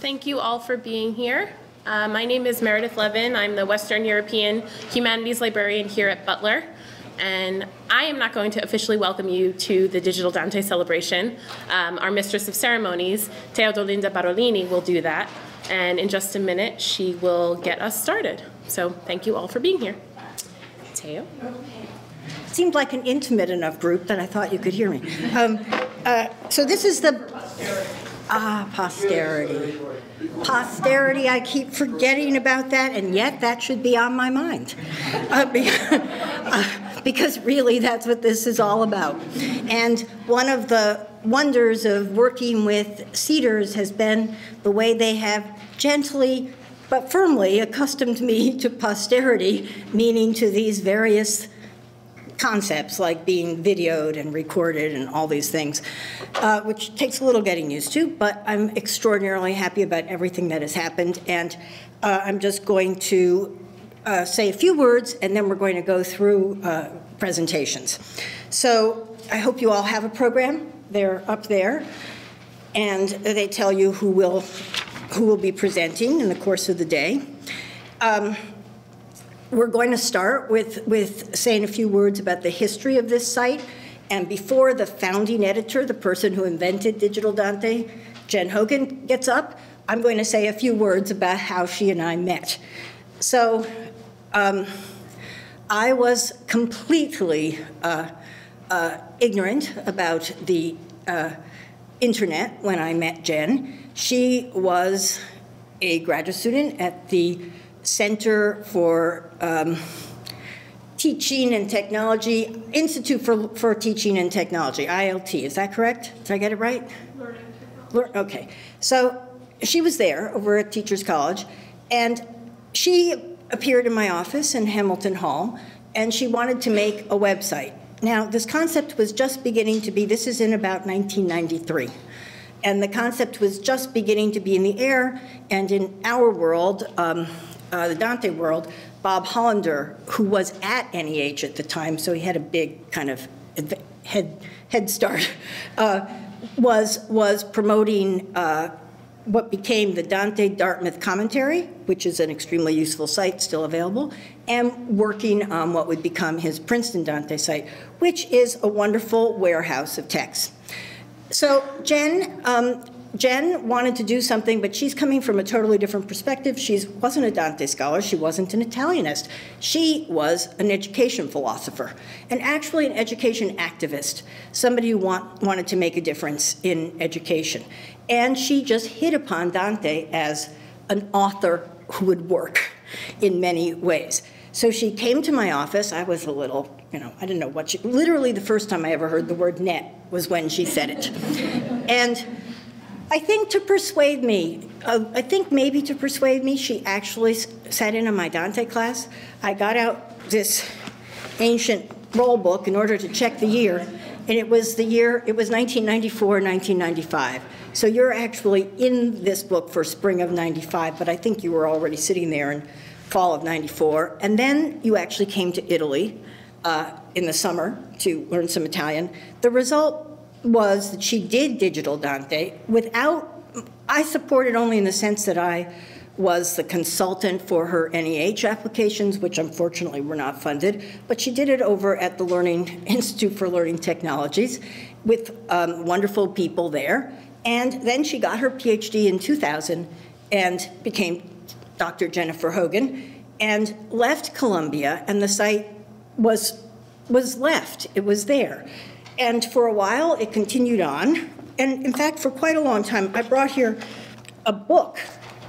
Thank you all for being here. My name is Meredith Levin. I'm the Western European Humanities Librarian here at Butler. And I am not going to officially welcome you to the Digital Dante celebration. Our Mistress of Ceremonies, Teodolinda Barolini, will do that. And in just a minute, she will get us started. So thank you all for being here. Teo? Seemed like an intimate enough group that I thought you could hear me. So this is the... posterity. Posterity, I keep forgetting about that, and yet that should be on my mind. Because really that's what this is all about. And one of the wonders of working with Cedars has been the way they have gently but firmly accustomed me to posterity, meaning to these various concepts like being videoed and recorded and all these things, which takes a little getting used to, but I'm extraordinarily happy about everything that has happened. And I'm just going to say a few words, and then we're going to go through presentations. So I hope you all have a program. They're up there, and they tell you who will be presenting in the course of the day. We're going to start with saying a few words about the history of this site. And before the founding editor, the person who invented Digital Dante, Jen Hogan, gets up, I'm going to say a few words about how she and I met. So I was completely ignorant about the internet when I met Jen. She was a graduate student at the Center for Teaching and Technology, Institute for Teaching and Technology, ILT, is that correct? Did I get it right? Learning Technology. Okay, so she was there over at Teachers College, and she appeared in my office in Hamilton Hall, and she wanted to make a website. Now, this concept was just beginning to be, this is in about 1993. And the concept was just beginning to be in the air, and in our world, the Dante world, Bob Hollander, who was at NEH at the time, so he had a big kind of head start, was promoting what became the Dante Dartmouth Commentary, which is an extremely useful site, still available, and working on what would become his Princeton Dante site, which is a wonderful warehouse of texts. So Jen wanted to do something, but she's coming from a totally different perspective. She wasn't a Dante scholar. She wasn't an Italianist. She was an education philosopher and actually an education activist, somebody who wanted to make a difference in education. And she just hit upon Dante as an author who would work in many ways. So she came to my office. I was a little, you know, I didn't know what she, literally the first time I ever heard the word net was when she said it. And I think to persuade me, she actually sat in on my Dante class. I got out this ancient roll book in order to check the year, and it was the year, it was 1994, 1995. So you're actually in this book for spring of 95, but I think you were already sitting there in fall of 94. And then you actually came to Italy in the summer to learn some Italian. The result was that she did Digital Dante without, I supported only in the sense that I was the consultant for her NEH applications, which unfortunately were not funded, but she did it over at the Institute for Learning Technologies with wonderful people there. And then she got her PhD in 2000 and became Dr. Jennifer Hogan and left Columbia, and the site was left, it was there. And for a while, it continued on. And in fact, for quite a long time, I brought here a book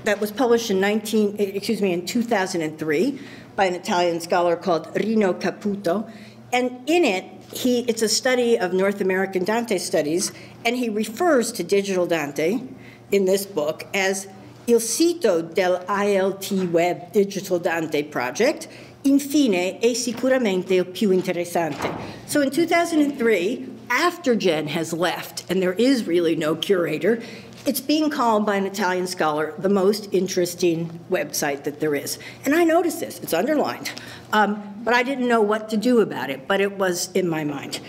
that was published in 2003 by an Italian scholar called Rino Caputo. And in it, it's a study of North American Dante studies, and he refers to Digital Dante in this book as Il sito del ILT web Digital Dante project. Infine, è sicuramente il più interessante. So in 2003, after Jen has left, and there is really no curator, it's being called by an Italian scholar the most interesting website that there is. And I noticed this, it's underlined. But I didn't know what to do about it, but it was in my mind.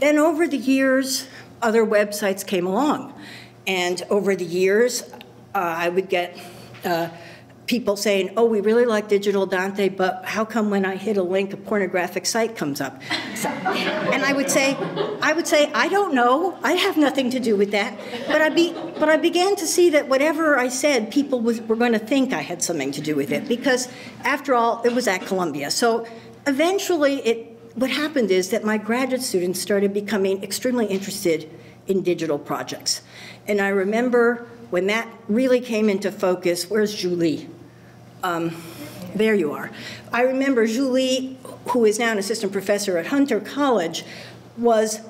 Then over the years, other websites came along. And over the years, I would get people saying, oh, we really like Digital Dante, but how come when I hit a link, a pornographic site comes up? So, and I would say, I don't know. I have nothing to do with that. But I began to see that whatever I said, people were going to think I had something to do with it, because after all, it was at Columbia. So eventually, what happened is that my graduate students started becoming extremely interested in digital projects. And I remember when that really came into focus, where's Julie? There you are. I remember Julie, who is now an assistant professor at Hunter College, was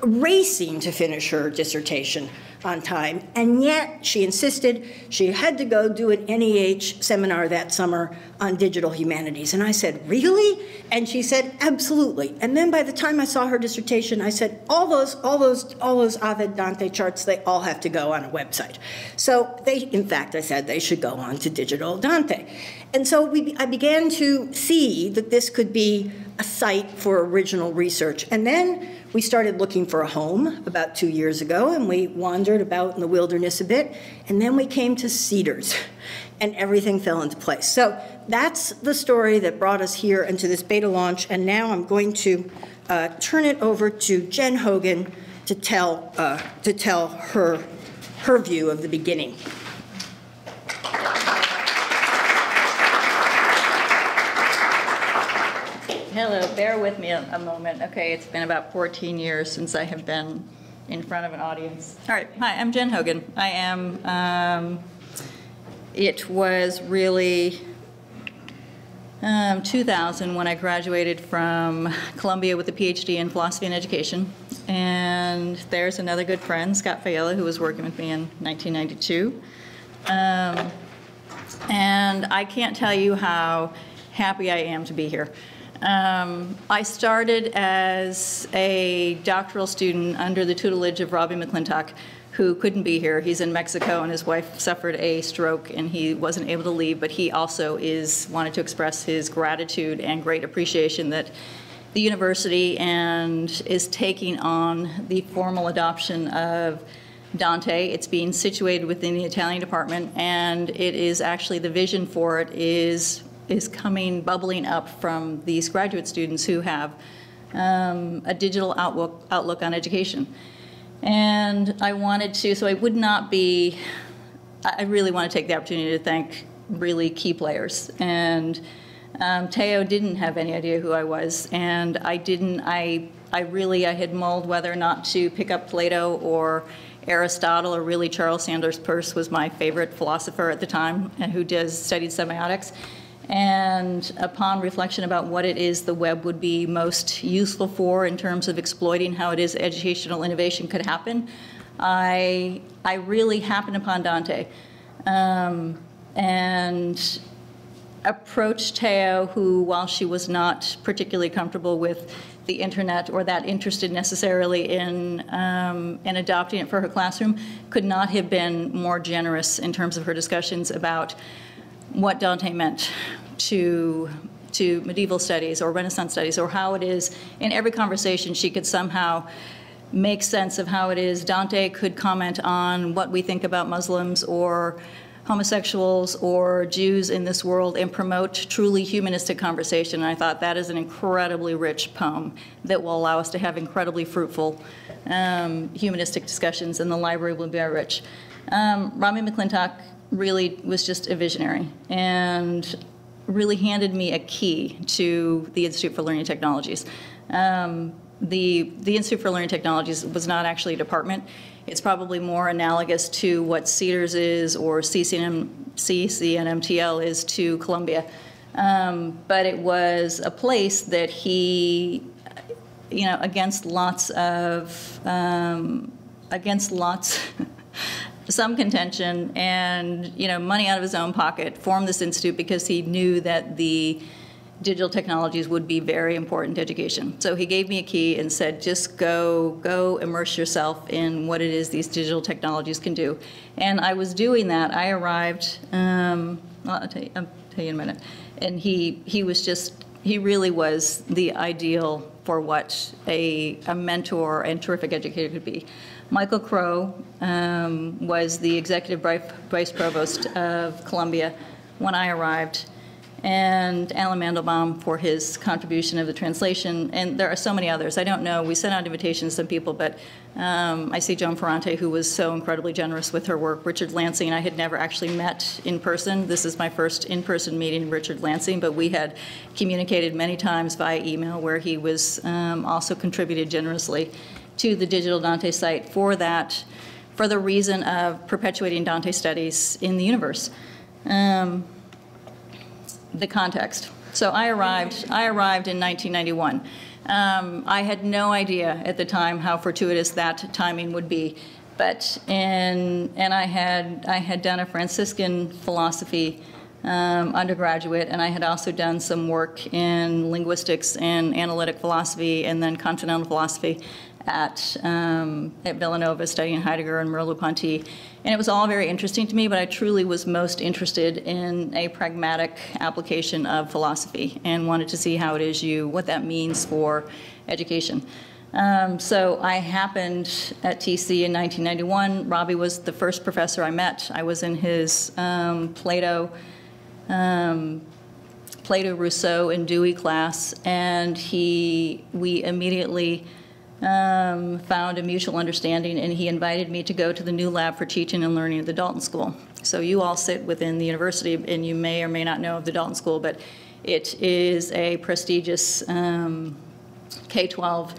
racing to finish her dissertation on time, and yet she insisted she had to go do an NEH seminar that summer on digital humanities. And I said, really? And she said, absolutely. And then by the time I saw her dissertation, I said, all those Ovid Dante charts, they all have to go on a website. So they, in fact, I said they should go on to Digital Dante. And so I began to see that this could be a site for original research. And then we started looking for a home about 2 years ago, and we wandered about in the wilderness a bit, and then we came to Cedars, and everything fell into place. So that's the story that brought us here into this beta launch, and now I'm going to turn it over to Jen Hogan to tell her view of the beginning. Hello, bear with me a moment. Okay, it's been about 14 years since I have been in front of an audience. All right, hi, I'm Jen Hogan. I am, it was really 2000 when I graduated from Columbia with a PhD in philosophy and education. And there's another good friend, Scott Faella, who was working with me in 1992. And I can't tell you how happy I am to be here. I started as a doctoral student under the tutelage of Robbie McClintock, who couldn't be here. He's in Mexico, and his wife suffered a stroke, and he wasn't able to leave, but he also wanted to express his gratitude and great appreciation that the university is taking on the formal adoption of Dante. It's being situated within the Italian department, and it is actually, the vision for it is coming, bubbling up from these graduate students who have a digital outlook on education. And I wanted to, so I would not be, I really want to take the opportunity to thank really key players. And Teo didn't have any idea who I was, and I had mulled whether or not to pick up Plato or Aristotle, or really Charles Sanders Peirce was my favorite philosopher at the time, and who studied semiotics. And upon reflection about what it is the web would be most useful for in terms of exploiting how it is educational innovation could happen, I really happened upon Dante and approached Teo, who, while she was not particularly comfortable with the internet or that interested necessarily in adopting it for her classroom, could not have been more generous in terms of her discussions about what Dante meant to medieval studies or Renaissance studies, or how it is in every conversation she could somehow make sense of how it is Dante could comment on what we think about Muslims or homosexuals or Jews in this world and promote truly humanistic conversation. And I thought that is an incredibly rich poem that will allow us to have incredibly fruitful humanistic discussions, and the library will be very rich. Robbie McClintock really was just a visionary and really handed me a key to the Institute for Learning Technologies. The Institute for Learning Technologies was not actually a department. It's probably more analogous to what Cedars is or CCNMTL is to Columbia. But it was a place that he, you know, against some contention and, you know, money out of his own pocket, formed this institute because he knew that the digital technologies would be very important to education. So he gave me a key and said, just go immerse yourself in what it is these digital technologies can do. And I was doing that. I arrived, I'll tell you in a minute. And he really was the ideal for what a mentor and terrific educator could be. Michael Crow was the executive vice provost of Columbia when I arrived, and Alan Mandelbaum for his contribution of the translation, and there are so many others. I don't know, we sent out invitations to some people, but I see Joan Ferrante, who was so incredibly generous with her work. Richard Lansing, I had never actually met in person. This is my first in-person meeting, Richard Lansing, but we had communicated many times via email, where he was also contributed generously to the Digital Dante site for that, for the reason of perpetuating Dante studies in the universe. The context. So I arrived in 1991. I had no idea at the time how fortuitous that timing would be, but and I had done a Franciscan philosophy undergraduate, and I had also done some work in linguistics and analytic philosophy, and then continental philosophy at Villanova, studying Heidegger and Merleau-Ponty. And it was all very interesting to me, but I truly was most interested in a pragmatic application of philosophy and wanted to see how it is you, what that means for education. So I happened at TC in 1991. Robbie was the first professor I met. I was in his Plato, Rousseau, and Dewey class, and we immediately found a mutual understanding, and he invited me to go to the new lab for teaching and learning at the Dalton School. So you all sit within the university, and you may or may not know of the Dalton School, but it is a prestigious K-12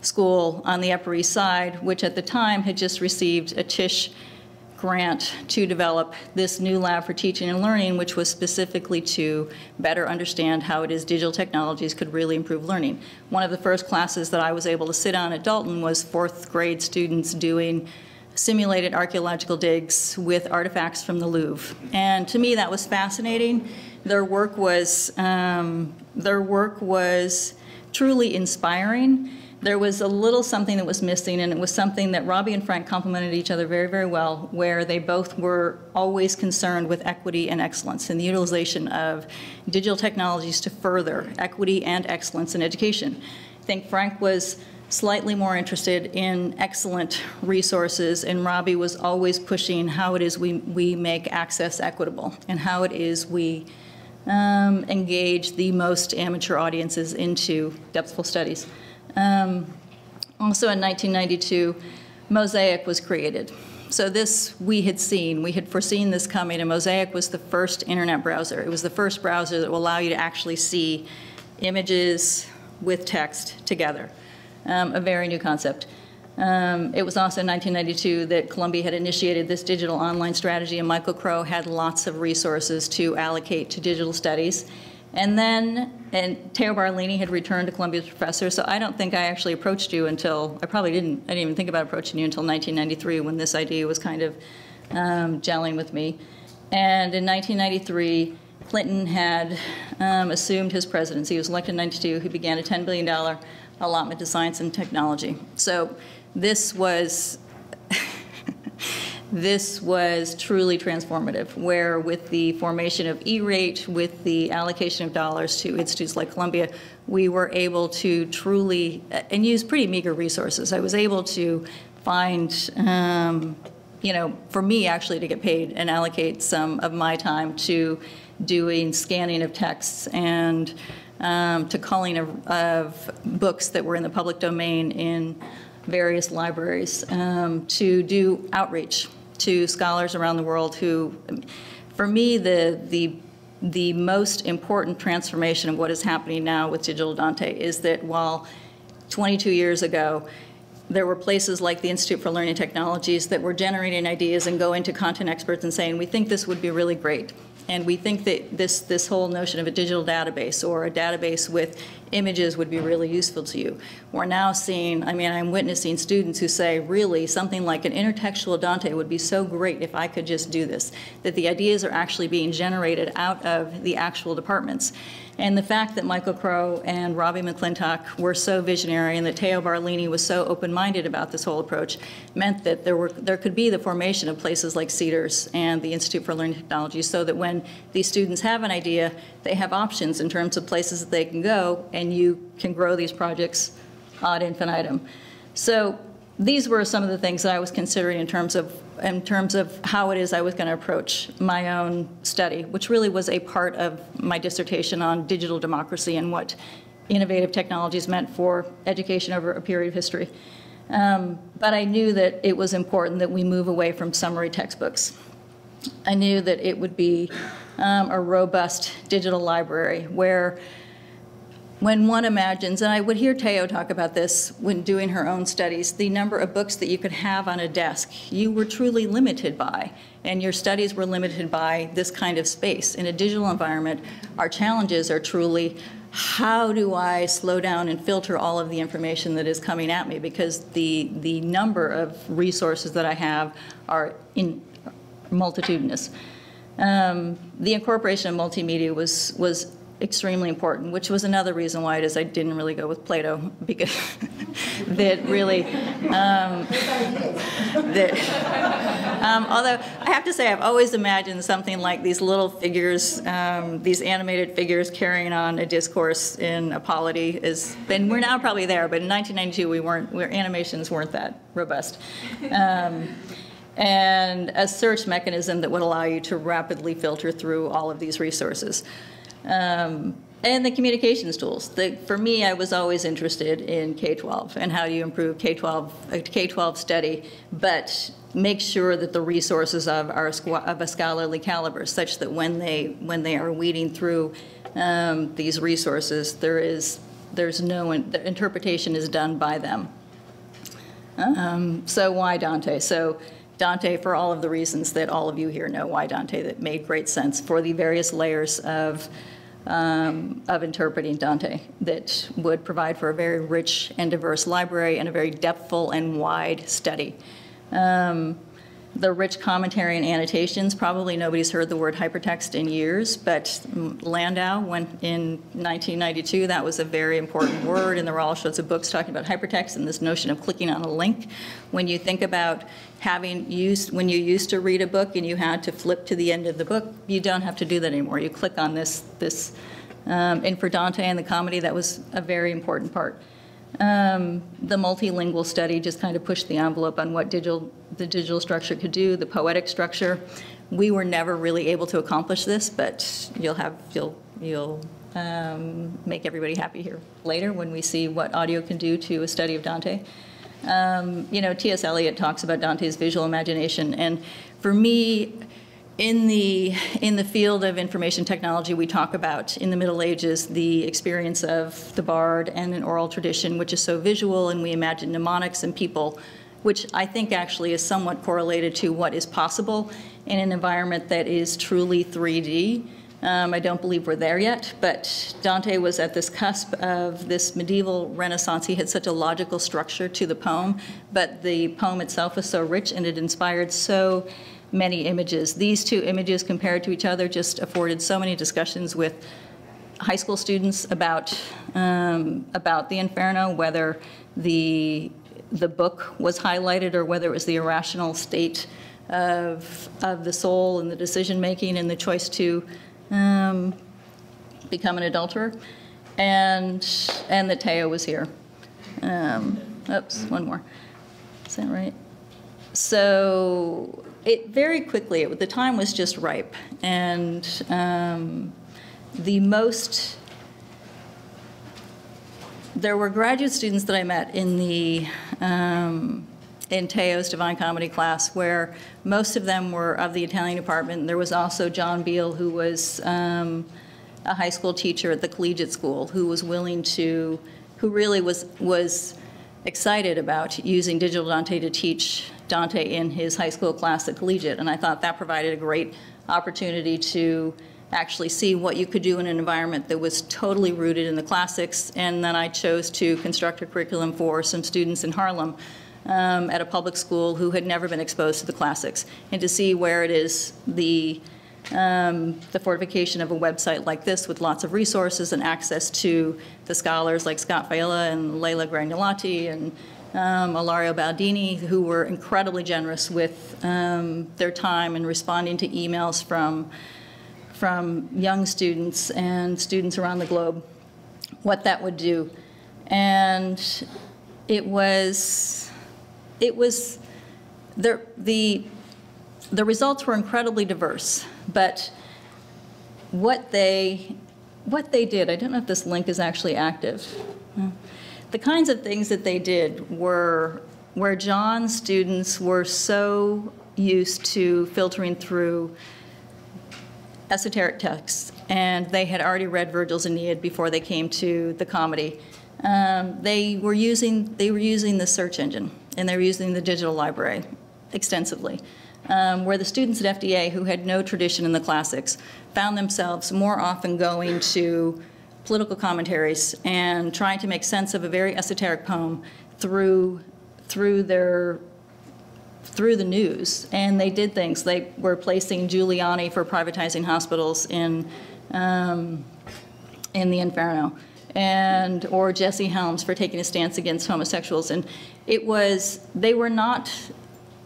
school on the Upper East Side, which at the time had just received a Tisch grant to develop this new lab for teaching and learning, which was specifically to better understand how it is digital technologies could really improve learning. One of the first classes that I was able to sit on at Dalton was 4th grade students doing simulated archaeological digs with artifacts from the Louvre. And to me, that was fascinating. Their work was truly inspiring. There was a little something that was missing, and it was something that Robbie and Frank complemented each other very, very well, where they both were always concerned with equity and excellence and the utilization of digital technologies to further equity and excellence in education. I think Frank was slightly more interested in excellent resources, and Robbie was always pushing how it is we make access equitable and how it is we engage the most amateur audiences into depthful studies. Also in 1992, Mosaic was created. So this we had foreseen this coming, and Mosaic was the first internet browser. It was the first browser that will allow you to actually see images with text together, a very new concept. It was also in 1992 that Columbia had initiated this digital online strategy, and Michael Crow had lots of resources to allocate to digital studies. And then, and Teo Barolini had returned to Columbia as professor, so I don't think I actually approached you until, I didn't even think about approaching you until 1993, when this idea was kind of gelling with me. And in 1993, Clinton had assumed his presidency. He was elected in 1992. He began a $10 billion allotment to science and technology. So this was, this was truly transformative, where with the formation of E-Rate, with the allocation of dollars to institutes like Columbia, we were able to truly, and use pretty meager resources. I was able to find, you know, for me actually to get paid and allocate some of my time to doing scanning of texts and to culling of books that were in the public domain in various libraries, to do outreach to scholars around the world who, for me, the most important transformation of what is happening now with Digital Dante is that while 22 years ago, there were places like the Institute for Learning Technologies that were generating ideas and going to content experts and saying, we think this would be really great. And we think that this whole notion of a digital database or a database with images would be really useful to you. We're now seeing, I mean, I'm witnessing students who say, really, something like an intertextual Dante would be so great if I could just do this. That the ideas are actually being generated out of the actual departments. And the fact that Michael Crow and Robbie McClintock were so visionary, and that Teo Barolini was so open-minded about this whole approach, meant that there could be the formation of places like Cedars and the Institute for Learning Technology, so that when these students have an idea, they have options in terms of places that they can go, and you can grow these projects ad infinitum. So these were some of the things that I was considering in terms of how it is I was going to approach my own study, which really was a part of my dissertation on digital democracy and what innovative technologies meant for education over a period of history. But I knew that it was important that we move away from summary textbooks. I knew that it would be a robust digital library where when one imagines, and I would hear Teo talk about this when doing her own studies, the number of books that you could have on a desk, you were truly limited by, and your studies were limited by this kind of space. In a digital environment, our challenges are truly, how do I slow down and filter all of the information that is coming at me? Because the number of resources that I have are multitudinous. The incorporation of multimedia was extremely important, which was another reason why it is I didn't really go with Plato, because that really, although I have to say I've always imagined something like these little figures, these animated figures carrying on a discourse in a polity is, and we're now probably there, but in 1992 we weren't, our animations weren't that robust. And a search mechanism that would allow you to rapidly filter through all of these resources. And the communications tools. For me, I was always interested in K-12 and how do you improve K-12 study, but make sure that the resources of a scholarly caliber, such that when they are weeding through these resources, the interpretation is done by them. So why Dante? So Dante, for all of the reasons that all of you here know, why Dante? That made great sense for the various layers of interpreting Dante, that would provide for a very rich and diverse library and a very depthful and wide study. The rich commentary and annotations, probably nobody's heard the word hypertext in years, but Landau, in 1992, that was a very important word, and there were all sorts of books talking about hypertext and this notion of clicking on a link. When you think about when you used to read a book and you had to flip to the end of the book, you don't have to do that anymore. You click on this, and for Dante and the comedy, that was a very important part. The multilingual study just kind of pushed the envelope on what the digital structure could do, the poetic structure. We were never really able to accomplish this, but you'll make everybody happy here later when we see what audio can do to a study of Dante. You know, T.S. Eliot talks about Dante's visual imagination, and for me, in the field of information technology, we talk about, in the Middle Ages, the experience of the bard and an oral tradition, which is so visual, and we imagine mnemonics and people, which I think actually is somewhat correlated to what is possible in an environment that is truly 3D. I don't believe we're there yet, but Dante was at this cusp of this medieval Renaissance. He had such a logical structure to the poem, but the poem itself was so rich and it inspired so many images. These two images compared to each other just afforded so many discussions with high school students about the Inferno, whether the book was highlighted or whether it was the irrational state of the soul and the decision making and the choice to become an adulterer, and that Teo was here. Oops, one more. Is that right? So it very quickly, the time was just ripe, and there were graduate students that I met in Teo's Divine Comedy class, where most of them were of the Italian department, and there was also John Beale, who was a high school teacher at the collegiate school, who was willing to, who really was excited about using Digital Dante to teach Dante in his high school class at collegiate, and I thought that provided a great opportunity to actually see what you could do in an environment that was totally rooted in the classics. And then I chose to construct a curriculum for some students in Harlem at a public school who had never been exposed to the classics, and to see where it is the fortification of a website like this with lots of resources and access to the scholars like Scott Faella and Leila Granulati and Ilario Baldini, who were incredibly generous with their time and responding to emails from young students and students around the globe, what that would do. And it was it was, the results were incredibly diverse, but what they did, I don't know if this link is actually active. The kinds of things that they did were where John's students were so used to filtering through esoteric texts, and they had already read Virgil's Aeneid before they came to the comedy. They were using the search engine, and they were using the digital library extensively. Where the students at FDA who had no tradition in the classics found themselves more often going to political commentaries and trying to make sense of a very esoteric poem through the news. And they did things. They were placing Giuliani for privatizing hospitals in the Inferno, and or Jesse Helms for taking a stance against homosexuals. And it was, they were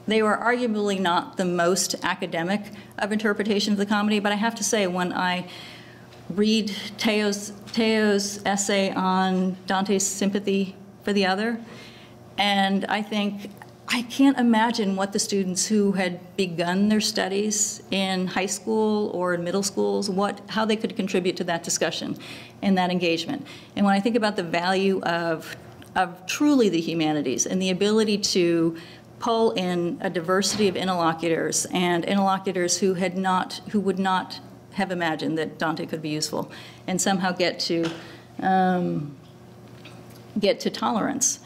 arguably not the most academic of interpretations of the comedy, but I have to say, when I read Teo's essay on Dante's sympathy for the other, and I think, I can't imagine what the students who had begun their studies in high school or in middle schools, how they could contribute to that discussion and that engagement. And when I think about the value of truly the humanities and the ability to pull in a diversity of interlocutors and interlocutors who would not have imagined that Dante could be useful, and somehow get to tolerance.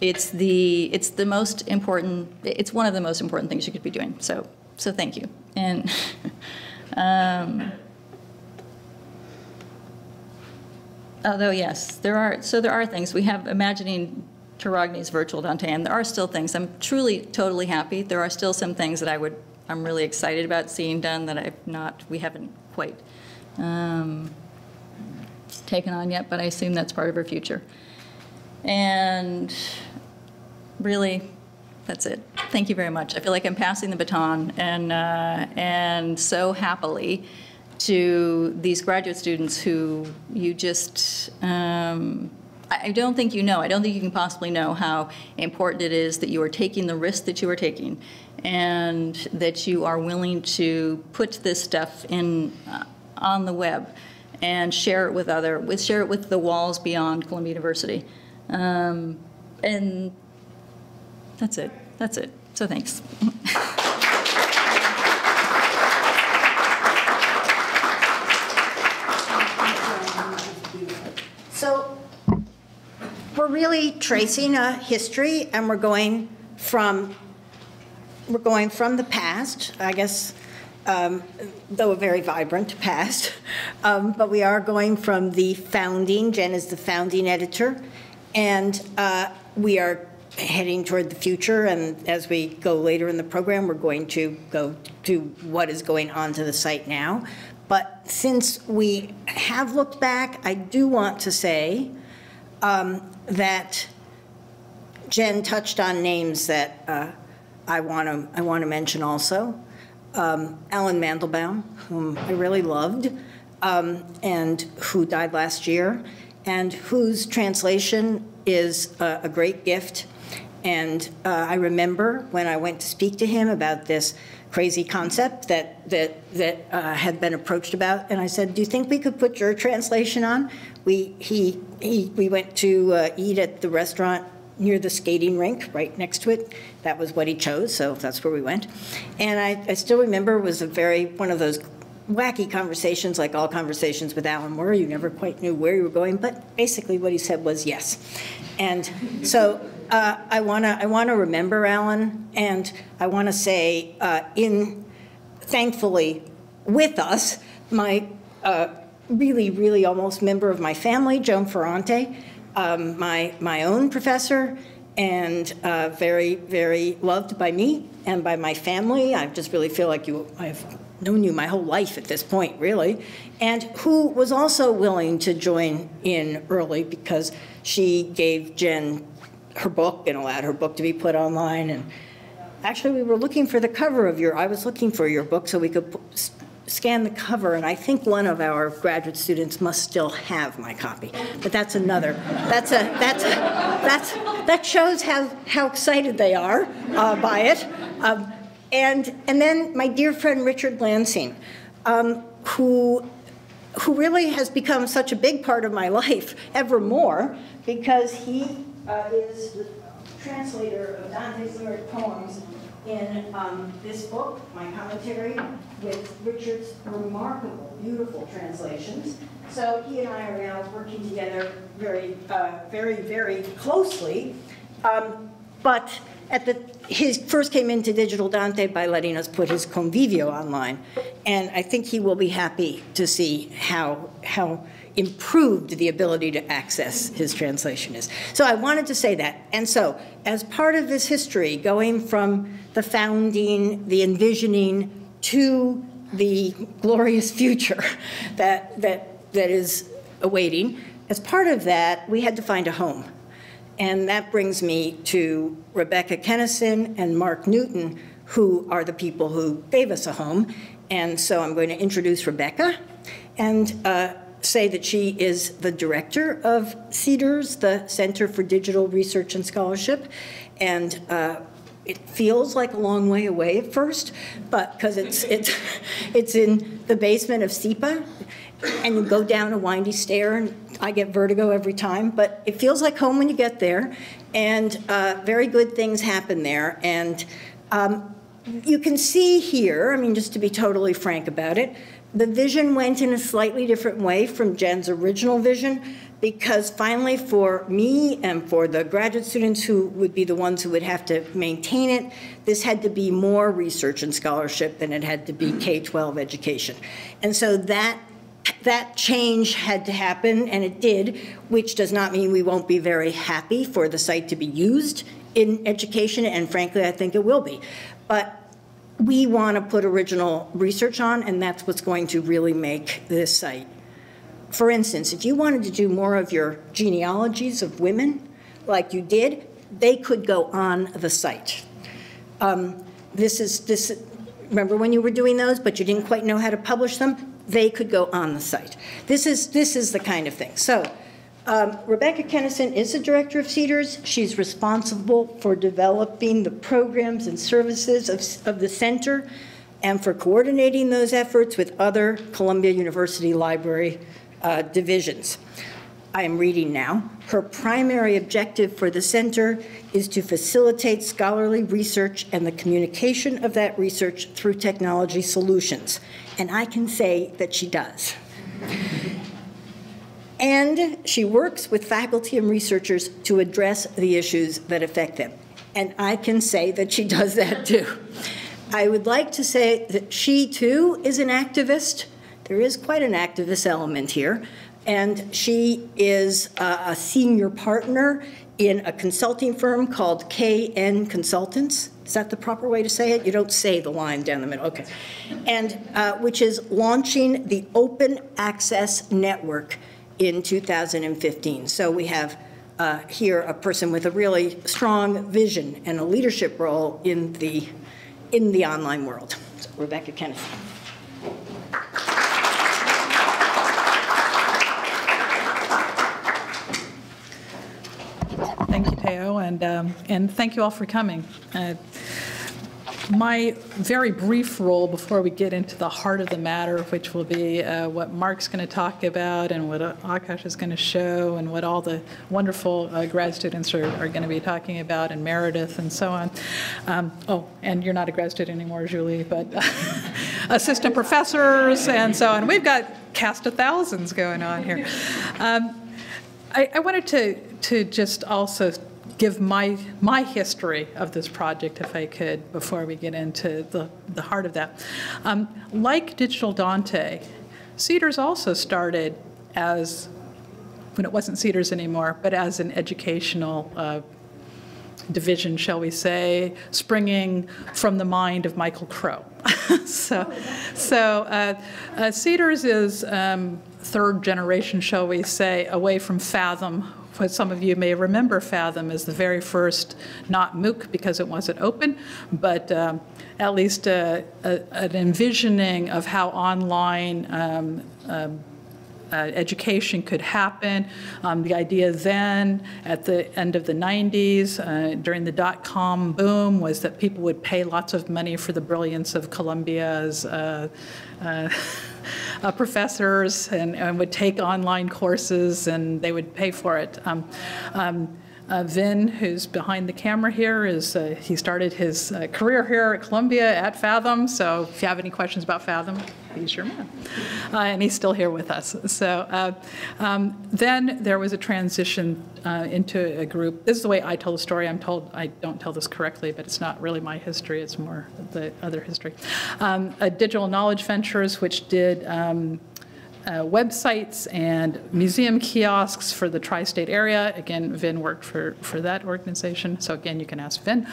It's the most important. It's one of the most important things you could be doing. So thank you. And although yes, there are things we have imagining. Taragni's virtual Dante, and there are still things. I'm truly, totally happy. There are still some things that I'm really excited about seeing done that we haven't quite taken on yet, but I assume that's part of our future. And really, that's it. Thank you very much. I feel like I'm passing the baton, and so happily to these graduate students who you just, I don't think you can possibly know how important it is that you are taking the risk that you are taking, and that you are willing to put this stuff in on the web and share it with share it with the walls beyond Columbia University. And that's it. That's it. So thanks. We're really tracing a history, and we're going from the past, I guess, though a very vibrant past, but we are going from the founding. Jen is the founding editor, and we are heading toward the future, and as we go later in the program, we're going to go to what is going on to the site now. But since we have looked back, I do want to say that Jen touched on names that I want to mention also. Alan Mandelbaum, whom I really loved, and who died last year, and whose translation is a great gift. And I remember when I went to speak to him about this crazy concept that had been approached about, and I said, "Do you think we could put your translation on?" We went to eat at the restaurant near the skating rink, right next to it. That was what he chose, so that's where we went. And I still remember it was one of those wacky conversations, like all conversations with Alan were. You never quite knew where you were going, but basically what he said was yes. And so I want to remember Alan, and I want to say thankfully with us, my really almost member of my family, Joan Ferrante, my own professor, and very loved by me and by my family. I just really feel like I've known you my whole life at this point, really, and who was also willing to join in early because she gave Jen her book and allowed her book to be put online. And actually, we were looking for the cover of I was looking for your book so we could scanned the cover, and I think one of our graduate students must still have my copy. But that's another. That shows how excited they are by it. And then my dear friend Richard Lansing, who really has become such a big part of my life ever more, because he is the translator of Dante's lyric poems in this book, my commentary, with Richard's remarkable, beautiful translations. So he and I are now working together very, very, very closely. But he first came into Digital Dante by letting us put his Convivio online. And I think he will be happy to see how improved the ability to access his translation is. So I wanted to say that. And so as part of this history, going from the founding, the envisioning, to the glorious future that is awaiting, as part of that, we had to find a home. And that brings me to Rebecca Kennison and Mark Newton, who are the people who gave us a home. And so I'm going to introduce Rebecca and say that she is the director of Cedars, the Center for Digital Research and Scholarship. And it feels like a long way away at first, but because it's in the basement of SEPA, and you go down a windy stair, and I get vertigo every time, but it feels like home when you get there, and very good things happen there. And you can see here, I mean, just to be totally frank about it, the vision went in a slightly different way from Jen's original vision, because finally for me and for the graduate students who would be the ones who would have to maintain it, this had to be more research and scholarship than it had to be K-12 education. And so that change had to happen, and it did, which does not mean we won't be very happy for the site to be used in education, and frankly, I think it will be. But we want to put original research on, and that's what's going to really make this site. For instance, if you wanted to do more of your genealogies of women, like you did, they could go on the site. Remember when you were doing those, but you didn't quite know how to publish them? They could go on the site. This is the kind of thing. So Rebecca Kennison is the director of Cedars. She's responsible for developing the programs and services of the center and for coordinating those efforts with other Columbia University Library divisions. I am reading now. Her primary objective for the center is to facilitate scholarly research and the communication of that research through technology solutions. And I can say that she does. And she works with faculty and researchers to address the issues that affect them. And I can say that she does that too. I would like to say that she too is an activist. There is quite an activist element here. And she is a senior partner in a consulting firm called KN Consultants. Is that the proper way to say it? You don't say the line down the middle, okay. And which is launching the Open Access Network in 2015. So we have here a person with a really strong vision and a leadership role in the online world. So Rebecca Kennison. Thank you, Teo, and thank you all for coming. My very brief role before we get into the heart of the matter, which will be what Mark's going to talk about and what Akash is going to show and what all the wonderful grad students are going to be talking about, and Meredith and so on. Oh, and you're not a grad student anymore, Julie, but assistant professors and so on. We've got cast of thousands going on here. I wanted to just also give my history of this project, if I could, before we get into the heart of that. Like Digital Dante, Cedars also started as, when it wasn't Cedars anymore, but as an educational division, shall we say, springing from the mind of Michael Crow. Cedars is third generation, shall we say, away from Fathom, Some of you may remember Fathom as the very first, not MOOC because it wasn't open, but at least an envisioning of how online education could happen. The idea then, at the end of the 90s, during the dot-com boom, was that people would pay lots of money for the brilliance of Columbia's professors and would take online courses, and they would pay for it. Vin, who's behind the camera here, is he started his career here at Columbia at Fathom. So if you have any questions about Fathom, he's your man. And he's still here with us. So then there was a transition into a group. This is the way I tell the story. I'm told I don't tell this correctly, but it's not really my history. It's more the other history. Digital Knowledge Ventures, which did websites and museum kiosks for the tri-state area. Again, Vin worked for that organization. So again, you can ask Vin.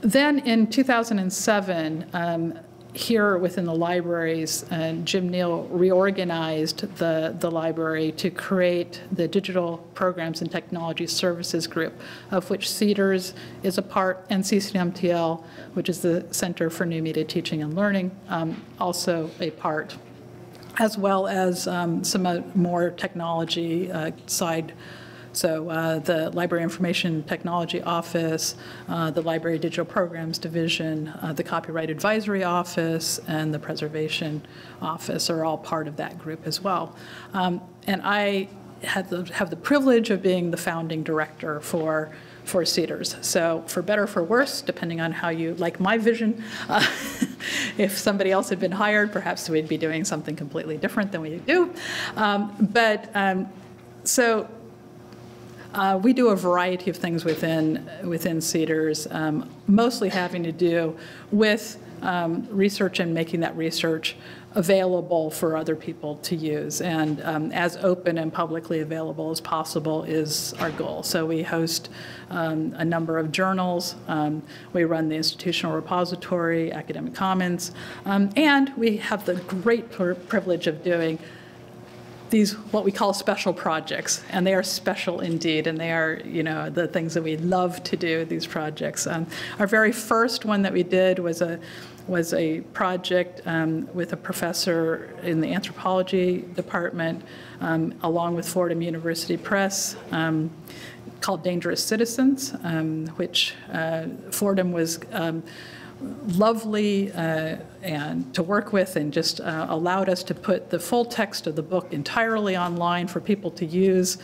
Then in 2007, here within the libraries, Jim Neal reorganized the library to create the Digital Programs and Technology Services Group, of which Cedars is a part, and CCMTL, which is the Center for New Media Teaching and Learning, also a part, as well as some more technology side. So the Library Information Technology Office, the Library Digital Programs Division, the Copyright Advisory Office, and the Preservation Office are all part of that group as well. And I have the privilege of being the founding director for Cedars. So for better or for worse, depending on how you like my vision, if somebody else had been hired, perhaps we'd be doing something completely different than we do. We do a variety of things within Cedars, mostly having to do with research and making that research available for other people to use, and as open and publicly available as possible is our goal. So we host a number of journals, we run the institutional repository, Academic Commons, and we have the great privilege of doing these what we call special projects, and they are special indeed, and they are, you know, the things that we love to do. These projects. Our very first one that we did was a project with a professor in the anthropology department, along with Fordham University Press, called "Dangerous Citizens," which Fordham was lovely and to work with, and just allowed us to put the full text of the book entirely online for people to use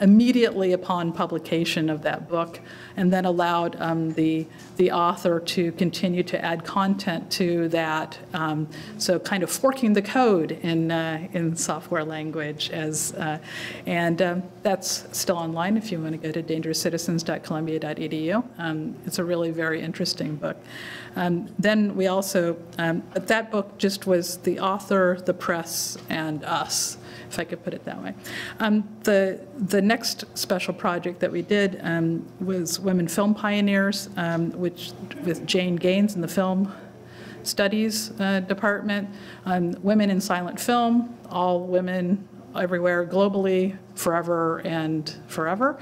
immediately upon publication of that book, and then allowed the author to continue to add content to that, so kind of forking the code in software language, as that's still online if you want to go to dangerouscitizens.columbia.edu. It's a really very interesting book. Then we also but that book just was the author, the press, and us, if I could put it that way. The next special project that we did was Women Film Pioneers, which with Jane Gaines in the Film Studies Department, women in silent film, all women everywhere globally, forever and forever.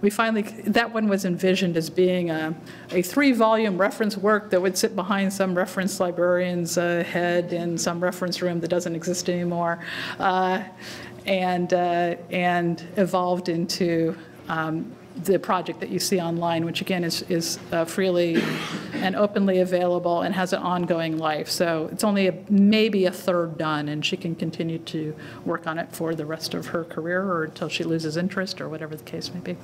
We finally, that one was envisioned as being a 3-volume reference work that would sit behind some reference librarian's head in some reference room that doesn't exist anymore, and evolved into the project that you see online, which again is freely and openly available and has an ongoing life. So it's only maybe a third done, and she can continue to work on it for the rest of her career or until she loses interest or whatever the case may be.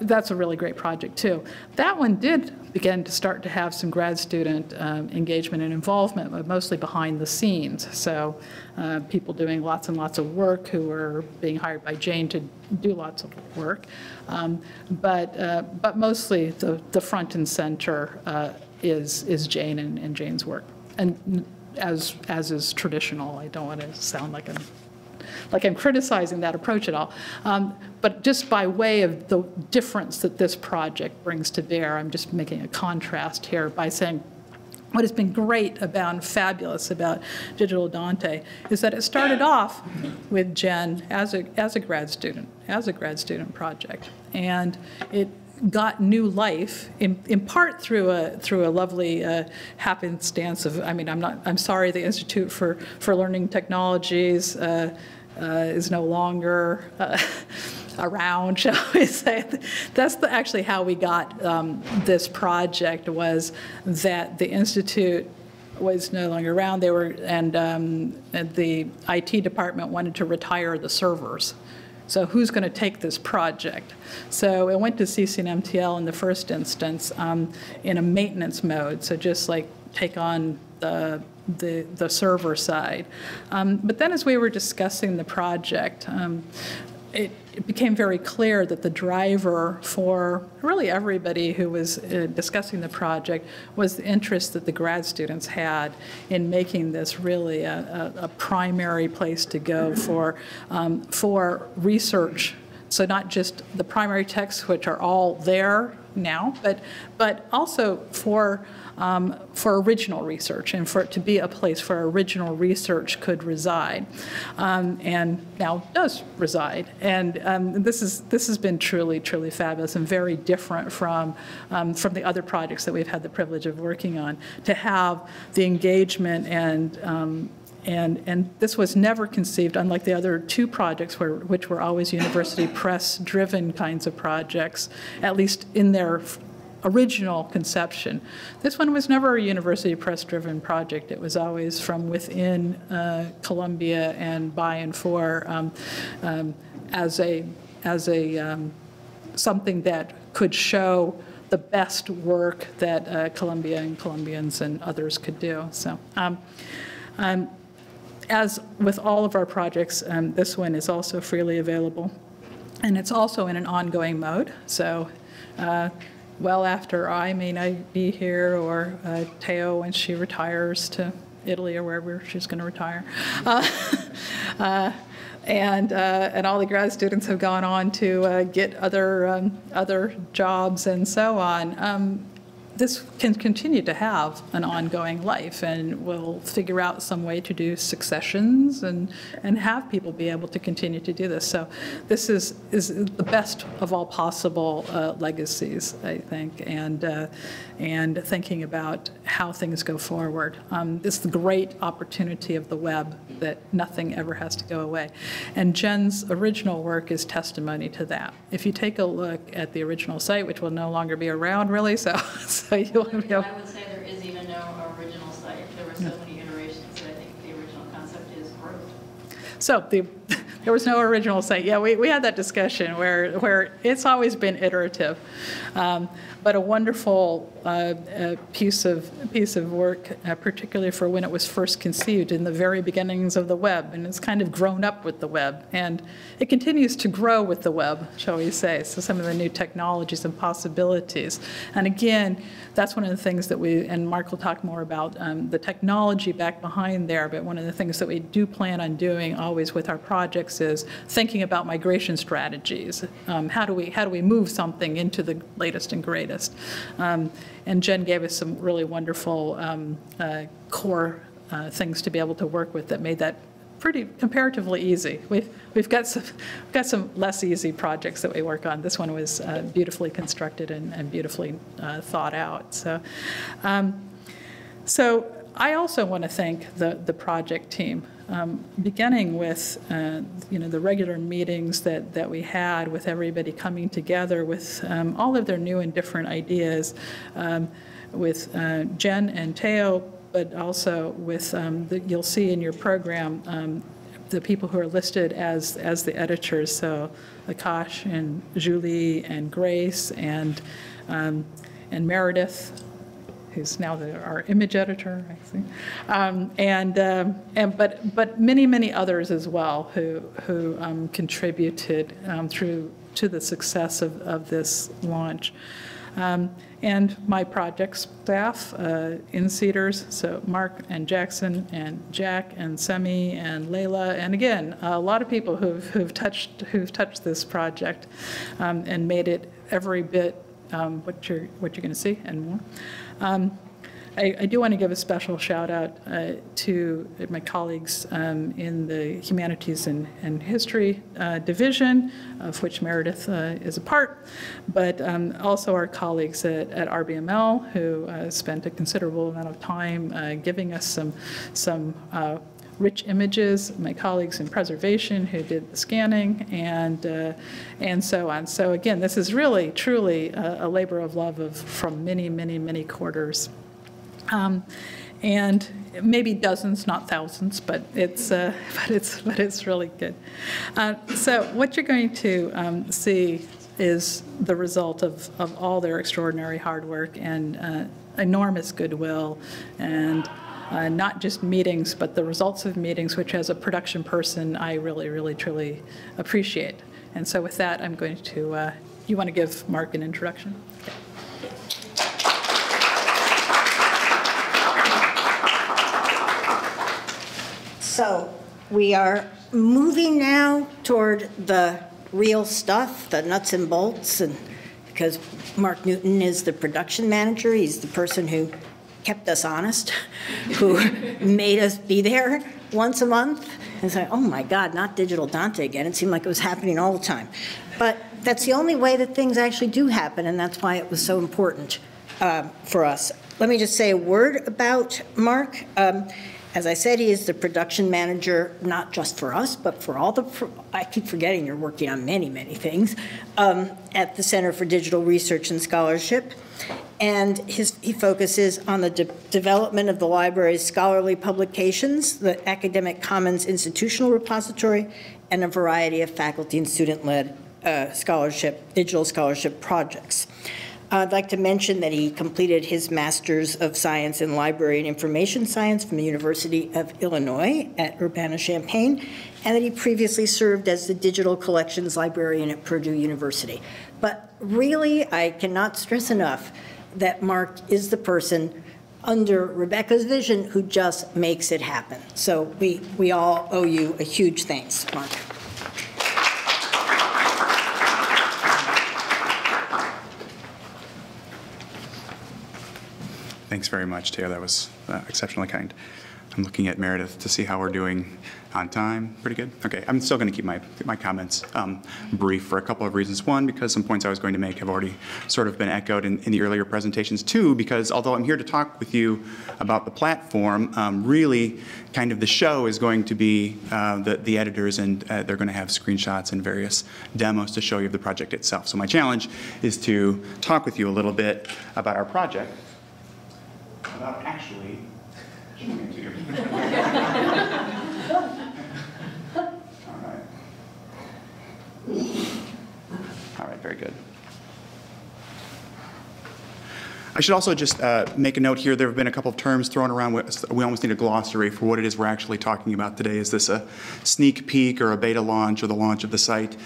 That's a really great project too. That one did begin to start to have some grad student engagement and involvement, but mostly behind the scenes. So people doing lots and lots of work who were being hired by Jane to do lots of work, but mostly the front and center is Jane and Jane's work, and as is traditional. I don't want to sound like I'm criticizing that approach at all, but just by way of the difference that this project brings to bear, I'm just making a contrast here by saying What has been great about and fabulous about Digital Dante is that it started off with Jen as a grad student project, and it got new life in part through a lovely happenstance of, I mean, I'm sorry, the Institute for Learning Technologies is no longer around, shall we say. That's actually how we got this project, was that the Institute was no longer around. They were, and the IT department wanted to retire the servers. So who's going to take this project? So it went to CCNMTL in the first instance in a maintenance mode, so just like take on the server side. But then as we were discussing the project, it became very clear that the driver for really everybody who was discussing the project was the interest that the grad students had in making this really a primary place to go for research. So not just the primary texts, which are all there now, but also for original research, and for it to be a place where original research could reside, and now does reside. And this has been truly fabulous and very different from the other projects that we've had the privilege of working on. To have the engagement and this was never conceived, unlike the other two projects, which were always university press-driven kinds of projects, at least in their original conception. This one was never a university press-driven project. It was always from within Columbia and by and for as a something that could show the best work that Columbia and Columbians and others could do. So. As with all of our projects, this one is also freely available, and it's also in an ongoing mode. So well after I may not be here, or Teo when she retires to Italy or wherever she's going to retire. And all the grad students have gone on to get other jobs and so on. This can continue to have an ongoing life, and we'll figure out some way to do successions and have people be able to continue to do this. So this is the best of all possible legacies, I think, and thinking about how things go forward. It's the great opportunity of the web that nothing ever has to go away. And Jen's original work is testimony to that. If you take a look at the original site, which will no longer be around really, so you want to be able. I would say there is even no original site. There were so many iterations that I think the original concept is rote. So there was no original site. Yeah, we had that discussion where it's always been iterative, but a wonderful piece of work, particularly for when it was first conceived in the very beginnings of the web, and it's kind of grown up with the web, and it continues to grow with the web, shall we say? So some of the new technologies and possibilities, and again, that's one of the things that we, and Mark will talk more about the technology back behind there. But one of the things that we do plan on doing always with our projects is thinking about migration strategies. How do we move something into the latest and greatest? And Jen gave us some really wonderful core things to be able to work with that made that pretty comparatively easy. We've got some less easy projects that we work on. This one was beautifully constructed and beautifully thought out. So. So I also want to thank the project team, beginning with the regular meetings that we had with everybody coming together with all of their new and different ideas, with Jen and Teo, but also with you'll see in your program the people who are listed as the editors, so Akash and Julie and Grace and Meredith, who's now our image editor, I think, but many others as well who contributed to the success of this launch, and my project staff in Cedars, so Mark and Jackson and Jack and Semi and Layla, and again a lot of people who've touched this project and made it every bit what you're going to see and more. I do want to give a special shout out to my colleagues in the humanities and history division, of which Meredith is a part, but also our colleagues at RBML, who spent a considerable amount of time giving us some rich images, my colleagues in preservation who did the scanning, and so on. So again, this is really, truly a labor of love from many, many, many quarters. And maybe dozens, not thousands, but it's really good. So what you're going to see is the result of all their extraordinary hard work and enormous goodwill, and not just meetings, but the results of meetings, which as a production person, I really, really, truly appreciate. And so with that, I'm going to, you want to give Mark an introduction? Okay. So we are moving now toward the real stuff, the nuts and bolts, and because Mark Newton is the production manager, he's the person who kept us honest, who made us be there once a month and say, oh my God, not Digital Dante again. It seemed like it was happening all the time. But that's the only way that things actually do happen, and that's why it was so important for us. Let me just say a word about Mark. As I said, he is the production manager, not just for us, but for all the, I keep forgetting you're working on many, many things, at the Center for Digital Research and Scholarship. And he focuses on the development of the library's scholarly publications, the Academic Commons institutional repository, and a variety of faculty and student-led scholarship, digital scholarship projects. I'd like to mention that he completed his Master's of Science in Library and Information Science from the University of Illinois at Urbana-Champaign, and that he previously served as the Digital Collections Librarian at Purdue University. But really, I cannot stress enough that Mark is the person under Rebecca's vision who just makes it happen. So we all owe you a huge thanks, Mark. Thanks very much, Teo. That was exceptionally kind. I'm looking at Meredith to see how we're doing on time. Pretty good? Okay, I'm still going to keep my comments brief for a couple of reasons. One, because some points I was going to make have already sort of been echoed in the earlier presentations. Two, because although I'm here to talk with you about the platform, really kind of the show is going to be the editors, and they're going to have screenshots and various demos to show you of the project itself. So my challenge is to talk with you a little bit about our project, about actually showing to you. All right, very good. I should also just make a note here. There have been a couple of terms thrown around. We almost need a glossary for what it is we're actually talking about today. Is this a sneak peek or a beta launch or the launch of the site?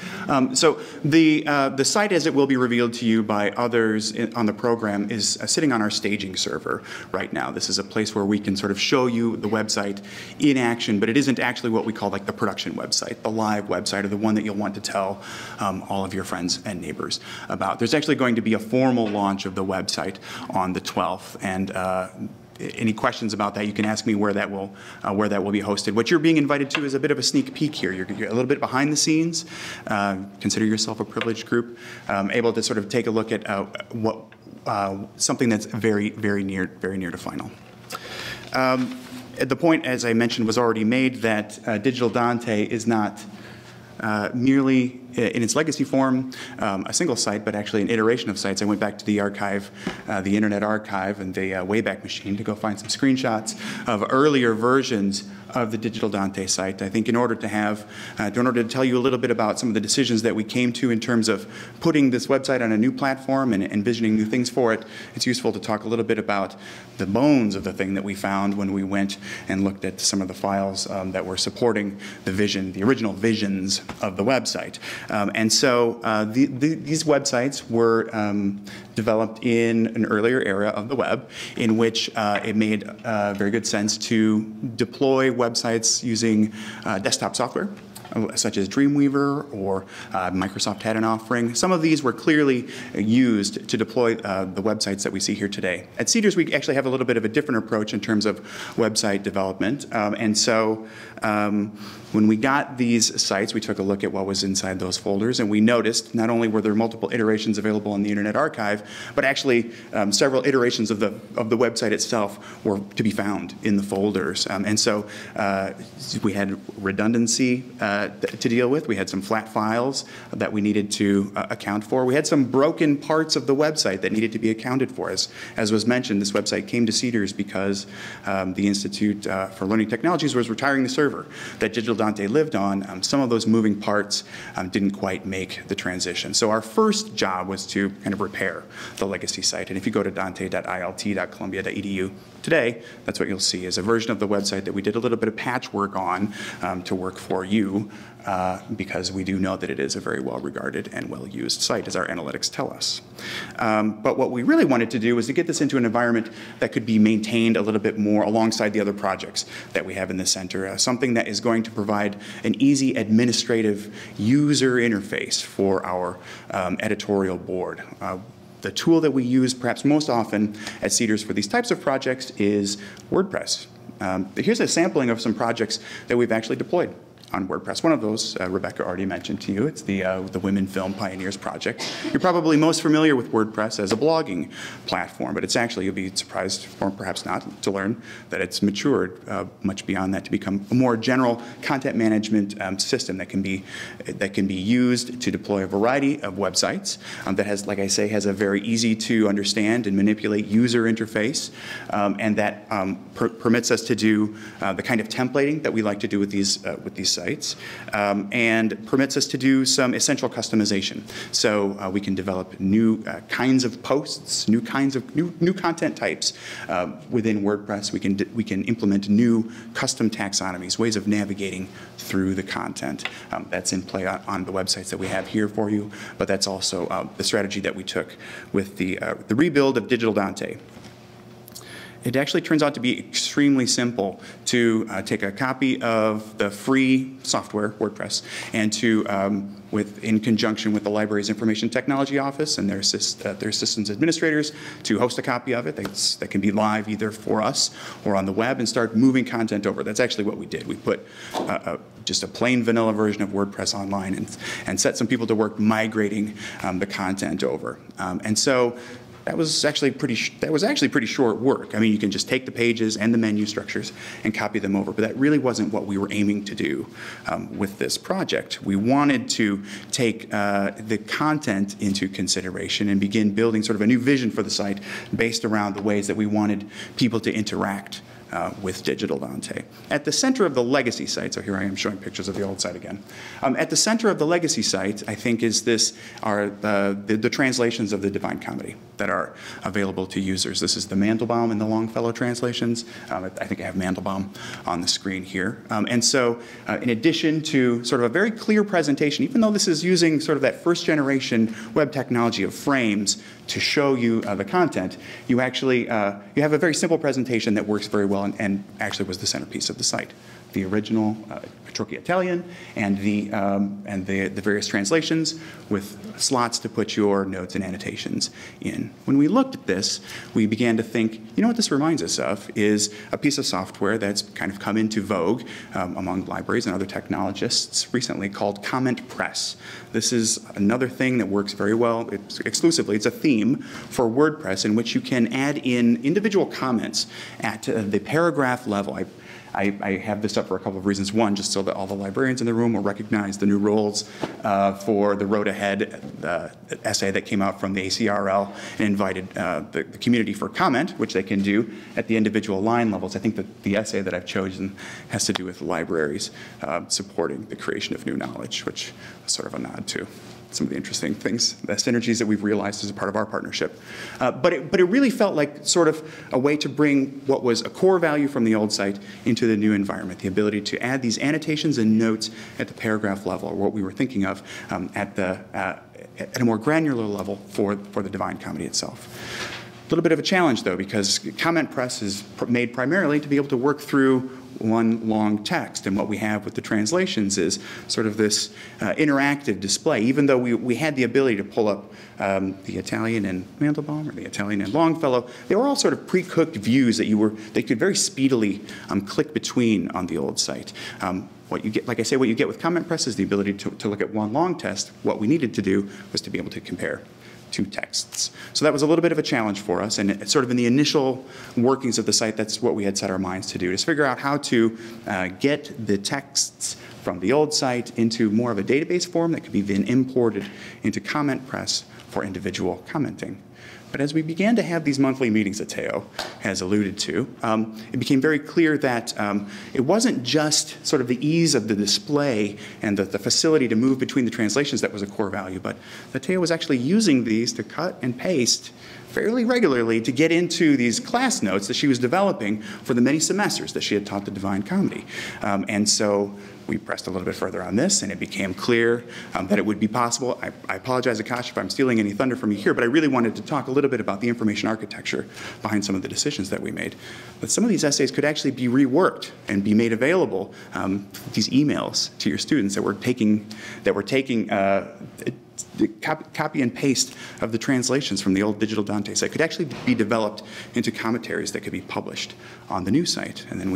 So the site, as it will be revealed to you by others on the program, is sitting on our staging server right now. This is a place where we can sort of show you the website in action, but it isn't actually what we call like the production website, the live website, or the one that you'll want to tell all of your friends and neighbors about. There's actually going to be a formal launch of the website on the 12th, and any questions about that, you can ask me where that will be hosted. What you're being invited to is a bit of a sneak peek here. You're a little bit behind the scenes. Consider yourself a privileged group, able to sort of take a look at something that's very, very near to final. The point, as I mentioned, was already made that Digital Dante is not merely in its legacy form, a single site, but actually an iteration of sites. I went back to the archive, the Internet Archive and the Wayback Machine to go find some screenshots of earlier versions of the Digital Dante site, I think, in order to have, in order to tell you a little bit about some of the decisions that we came to in terms of putting this website on a new platform and envisioning new things for it. It's useful to talk a little bit about the bones of the thing that we found when we went and looked at some of the files that were supporting the vision, the original visions of the website. And so these websites were developed in an earlier era of the web in which it made very good sense to deploy websites using desktop software. such as Dreamweaver or Microsoft had an offering. Some of these were clearly used to deploy the websites that we see here today. At Cedars, we actually have a little bit of a different approach in terms of website development. When we got these sites, we took a look at what was inside those folders, and we noticed not only were there multiple iterations available on the Internet Archive, but actually several iterations of the website itself were to be found in the folders. We had redundancy to deal with. We had some flat files that we needed to account for. We had some broken parts of the website that needed to be accounted for. As was mentioned, this website came to Cedars because the Institute for Learning Technologies was retiring the server that Digital Dante lived on. Some of those moving parts didn't quite make the transition. So our first job was to kind of repair the legacy site. And if you go to dante.ilt.columbia.edu today, that's what you'll see, is a version of the website that we did a little bit of patchwork on to work for you, because we do know that it is a very well-regarded and well-used site, as our analytics tell us. But what we really wanted to do was to get this into an environment that could be maintained a little bit more alongside the other projects that we have in the center, something that is going to provide an easy administrative user interface for our editorial board. The tool that we use perhaps most often at Cedars for these types of projects is WordPress. Here's a sampling of some projects that we've actually deployed on WordPress. One of those, Rebecca already mentioned to you, it's the Women Film Pioneers project. You're probably most familiar with WordPress as a blogging platform, but it's actually, you'll be surprised, or perhaps not, to learn that it's matured much beyond that to become a more general content management system that can be used to deploy a variety of websites that has, like I say, has a very easy to understand and manipulate user interface, and that permits us to do the kind of templating that we like to do with these sites. And permits us to do some essential customization. So we can develop new kinds of posts, new content types within WordPress. We can implement new custom taxonomies, ways of navigating through the content. That's in play on the websites that we have here for you. But that's also the strategy that we took with the rebuild of Digital Dante. It actually turns out to be extremely simple to take a copy of the free software, WordPress, and to, in conjunction with the library's Information Technology Office and their systems administrators, to host a copy of it that can be live either for us or on the web, and start moving content over. That's actually what we did. We put just a plain vanilla version of WordPress online and set some people to work migrating the content over. That was actually pretty short work. I mean, you can just take the pages and the menu structures and copy them over, but that really wasn't what we were aiming to do with this project. We wanted to take the content into consideration and begin building sort of a new vision for the site based around the ways that we wanted people to interact with Digital Dante. At the center of the legacy site, so here I am showing pictures of the old site again. At the center of the legacy site, I think, is the translations of the Divine Comedy that are available to users. This is the Mandelbaum and the Longfellow translations. I think I have Mandelbaum on the screen here. In addition to sort of a very clear presentation, even though this is using sort of that first generation web technology of frames to show you the content, you actually you have a very simple presentation that works very well and actually was the centerpiece of the site. The original Petrucci Italian and the various translations with slots to put your notes and annotations in. When we looked at this, we began to think, you know what this reminds us of is a piece of software that's kind of come into vogue among libraries and other technologists recently called Comment Press. This is another thing that works very well. It's a theme for WordPress in which you can add in individual comments at the paragraph level. I have this up for a couple of reasons. One, just so that all the librarians in the room will recognize the new roles for the Road Ahead essay that came out from the ACRL and invited the community for comment, which they can do at the individual line levels. I think that the essay that I've chosen has to do with libraries supporting the creation of new knowledge, which is sort of a nod to some of the interesting things, the synergies that we've realized as a part of our partnership. But it really felt like sort of a way to bring what was a core value from the old site into the new environment, the ability to add these annotations and notes at the paragraph level, or what we were thinking of at a more granular level for the Divine Comedy itself. A little bit of a challenge, though, because comment press is made primarily to be able to work through one long text, and what we have with the translations is sort of this interactive display, even though we had the ability to pull up the Italian and Mandelbaum, or the Italian and Longfellow. They were all sort of pre-cooked views that they could very speedily click between on the old site. What you get, like I say, what you get with comment press is the ability to look at one long text. What we needed to do was to be able to compare two texts. So that was a little bit of a challenge for us, and it, sort of in the initial workings of the site, that's what we had set our minds to do, is figure out how to get the texts from the old site into more of a database form that could be then imported into comment press for individual commenting. But as we began to have these monthly meetings that Teo has alluded to, it became very clear that it wasn't just sort of the ease of the display and the facility to move between the translations that was a core value, but that Teo was actually using these to cut and paste fairly regularly to get into these class notes that she was developing for the many semesters that she had taught the Divine Comedy. And so we pressed a little bit further on this, and it became clear that it would be possible. I apologize, Akash, if I'm stealing any thunder from you here, but I really wanted to talk a little bit about the information architecture behind some of the decisions that we made. But some of these essays could actually be reworked and be made available, these emails to your students that were taking the copy and paste of the translations from the old Digital Dante site could actually be developed into commentaries that could be published on the new site. And then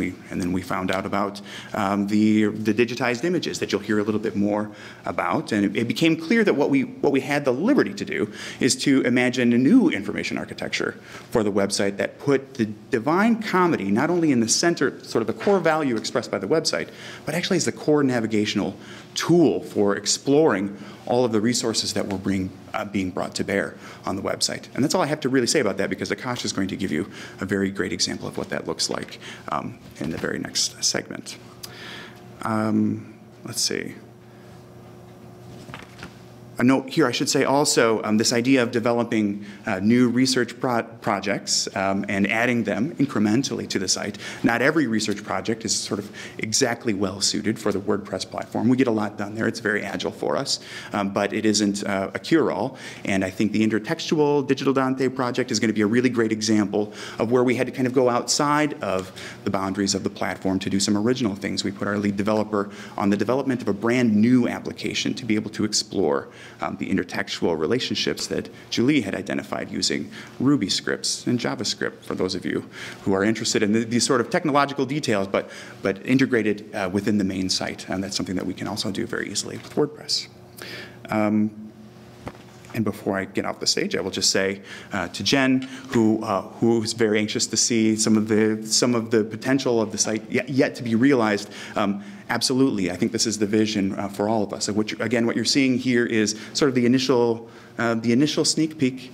we found out about the digitized images that you'll hear a little bit more about. And it became clear that what we had the liberty to do is to imagine a new information architecture for the website that put the Divine Comedy not only in the center, sort of the core value expressed by the website, but actually as the core navigational tool for exploring all of the resources that were being brought to bear on the website. And that's all I have to really say about that, because Akash is going to give you a very great example of what that looks like in the very next segment. Let's see. A note here, I should say also, this idea of developing new research projects and adding them incrementally to the site. Not every research project is sort of exactly well suited for the WordPress platform. We get a lot done there. It's very agile for us, but it isn't a cure-all. And I think the intertextual Digital Dante project is going to be a really great example of where we had to kind of go outside of the boundaries of the platform to do some original things. We put our lead developer on the development of a brand new application to be able to explore the intertextual relationships that Julie had identified using Ruby scripts and JavaScript, for those of you who are interested in these sort of technological details, but integrated within the main site. And that's something that we can also do very easily with WordPress. And before I get off the stage, I will just say to Jen, who is very anxious to see some of the potential of the site yet to be realized. Absolutely, I think this is the vision for all of us. So what you're seeing here is sort of the initial sneak peek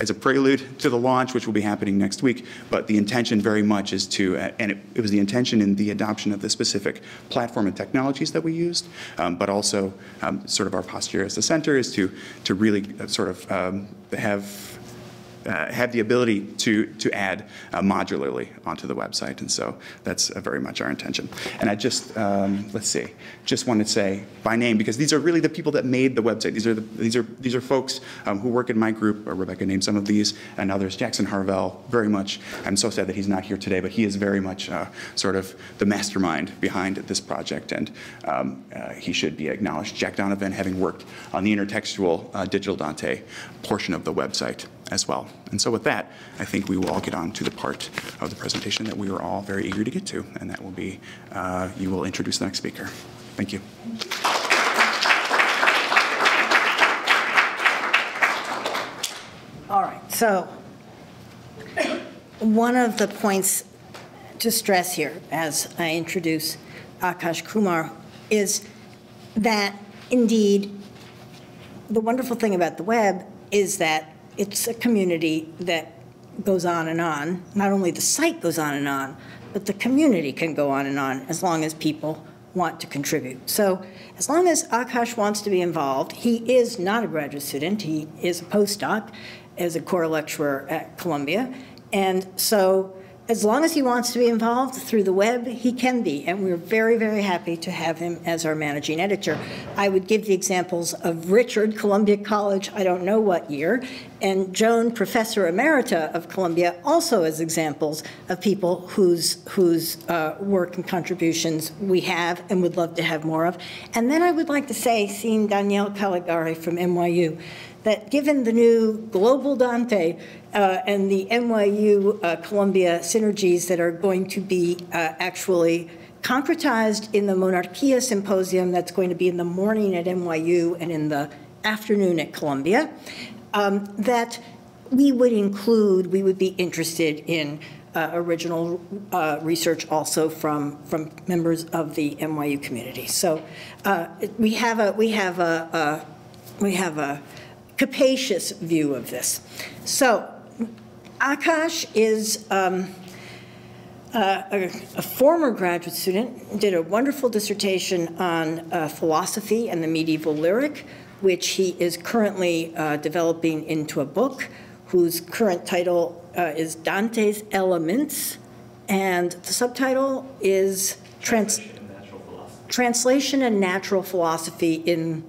as a prelude to the launch, which will be happening next week. But the intention very much is to, and it was the intention in the adoption of the specific platform and technologies that we used, but also sort of our posture as the center is to really sort of have the ability to add modularly onto the website. And so that's very much our intention. And I just, just wanted to say by name, because these are really the people that made the website. These are folks who work in my group. Rebecca named some of these and others. Jackson Harvell, very much, I'm so sad that he's not here today, but he is very much sort of the mastermind behind this project. And he should be acknowledged. Jack Donovan, having worked on the intertextual Digital Dante portion of the website as well. And so with that, I think we will all get on to the part of the presentation that we were all very eager to get to, and that will be, you will introduce the next speaker. Thank you. All right, so one of the points to stress here as I introduce Akash Kumar is that indeed the wonderful thing about the web is that it's a community that goes on and on. Not only the site goes on and on, but the community can go on and on as long as people want to contribute. So as long as Akash wants to be involved, he is not a graduate student. He is a postdoc as a core lecturer at Columbia. And so as long as he wants to be involved through the web, he can be. And we're very, very happy to have him as our managing editor. I would give the examples of Richard, Columbia College, I don't know what year, and Joan, Professor Emerita of Columbia, also as examples of people whose work and contributions we have and would love to have more of. And then I would like to say, seeing Danielle Caligari from NYU, that given the new global Dante and the NYU Columbia synergies that are going to be actually concretized in the Monarchia Symposium that's going to be in the morning at NYU and in the afternoon at Columbia, that we would be interested in original research also from members of the NYU community. So we have a capacious view of this. So Akash is a former graduate student, did a wonderful dissertation on philosophy and the medieval lyric, which he is currently developing into a book, whose current title is Dante's Elements, and the subtitle is Translation and Natural Philosophy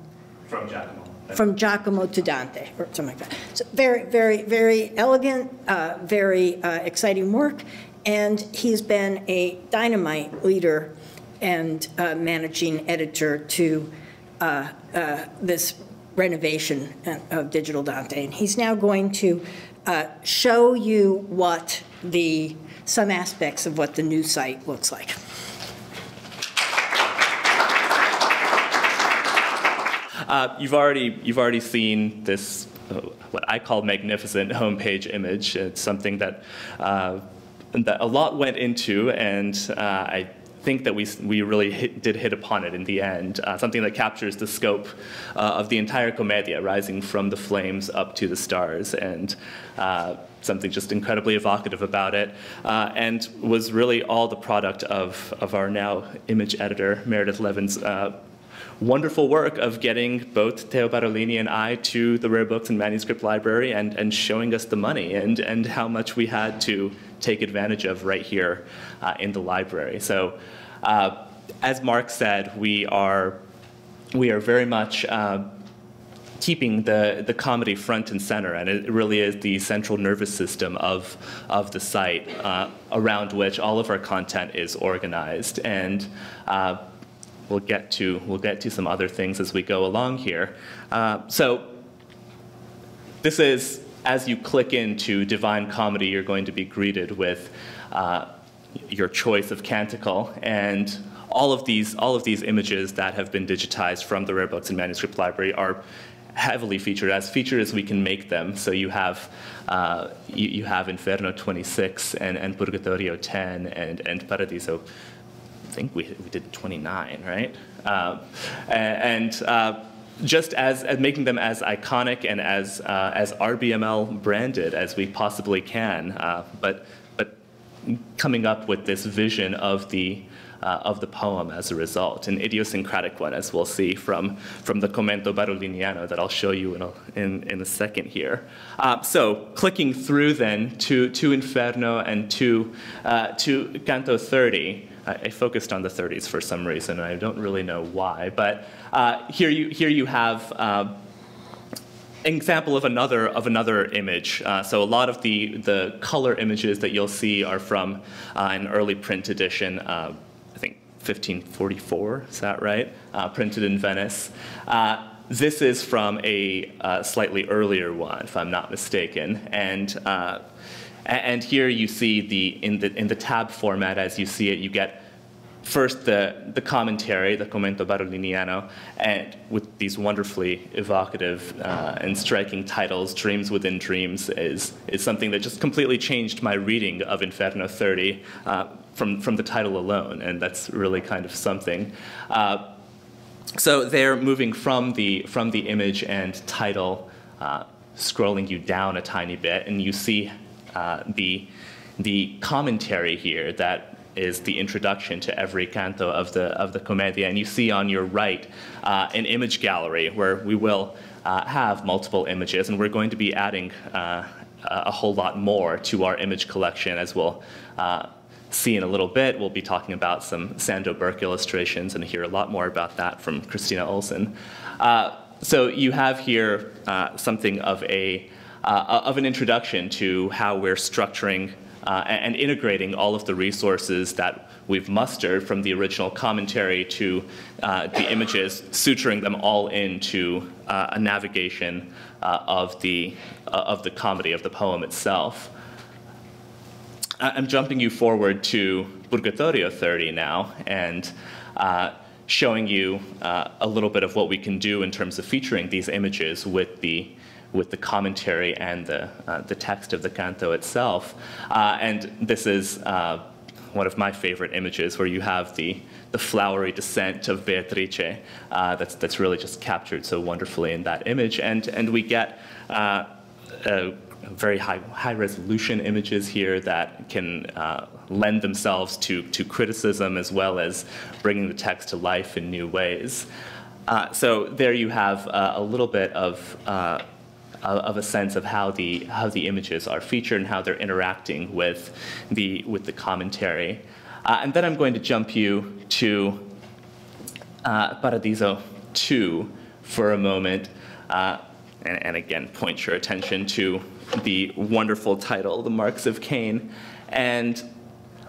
from Giacomo to Dante, or something like that. So very, very, very elegant, very exciting work. And he's been a dynamite leader and managing editor to this renovation of Digital Dante. And he's now going to show you what some aspects of what the new site looks like. You've already seen this, what I call magnificent homepage image. It's something that that a lot went into, and I think that we really did hit upon it in the end, something that captures the scope of the entire Commedia, rising from the flames up to the stars, and something just incredibly evocative about it, and was really all the product of our now image editor, Meredith Levin's wonderful work of getting both Teo Barolini and I to the Rare Books and Manuscript Library and showing us the money and how much we had to take advantage of right here in the library. So as Mark said, we are very much keeping the comedy front and center, and it really is the central nervous system of the site around which all of our content is organized. And we'll get to some other things as we go along here. So this is, as you click into Divine Comedy, you're going to be greeted with your choice of canticle, and all of these images that have been digitized from the Rare Books and Manuscript Library are heavily featured as we can make them. So you have Inferno 26 and Purgatorio 10 and Paradiso. I think we did 29, right? Just as making them as iconic and as RBML branded as we possibly can, but coming up with this vision of the poem as a result, an idiosyncratic one, as we'll see from the Commento Baroliniano that I'll show you in a second here. So clicking through then to Inferno and to Canto 30. I focused on the 30s for some reason, and I don't really know why, but here you have an example of another image. So a lot of the color images that you'll see are from an early print edition, I think 1544, is that right? Printed in Venice. This is from a slightly earlier one, if I'm not mistaken, and here you see in the tab format, as you see it, you get first the commentary, the Commento Baroliniano, and with these wonderfully evocative and striking titles. Dreams Within Dreams is something that just completely changed my reading of Inferno 30 from the title alone, and that's really kind of something. So they're moving from the image and title, scrolling you down a tiny bit, and you see the commentary here that is the introduction to every canto of the Commedia, and you see on your right an image gallery where we will have multiple images, and we're going to be adding a whole lot more to our image collection, as we'll see in a little bit. We'll be talking about some Sandro Burke illustrations and hear a lot more about that from Christina Olsen. So you have here something of a of an introduction to how we're structuring and integrating all of the resources that we've mustered from the original commentary to the images, suturing them all into a navigation of the comedy, of the poem itself. I'm jumping you forward to Purgatorio 30 now and showing you a little bit of what we can do in terms of featuring these images with the commentary and the text of the canto itself. And this is one of my favorite images where you have the flowery descent of Beatrice that's really just captured so wonderfully in that image. And we get very high resolution images here that can lend themselves to criticism as well as bringing the text to life in new ways. So there you have a little bit of a sense of how the images are featured and how they're interacting with the commentary. And then I'm going to jump you to Paradiso 2 for a moment, and again point your attention to the wonderful title, The Marks of Cain, and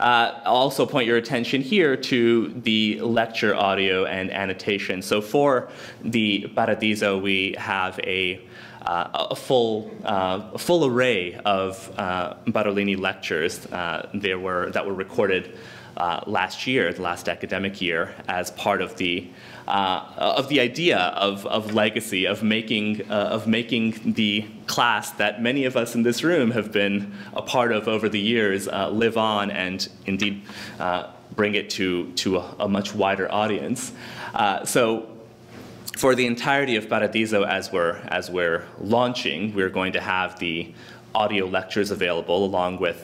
also point your attention here to the lecture audio and annotation. So for the Paradiso, we have a full array of Barolini lectures that were recorded last year, the last academic year, as part of the idea of legacy, of making the class that many of us in this room have been a part of over the years live on and indeed bring it to a much wider audience. So for the entirety of Paradiso, as we're launching, we're going to have the audio lectures available along with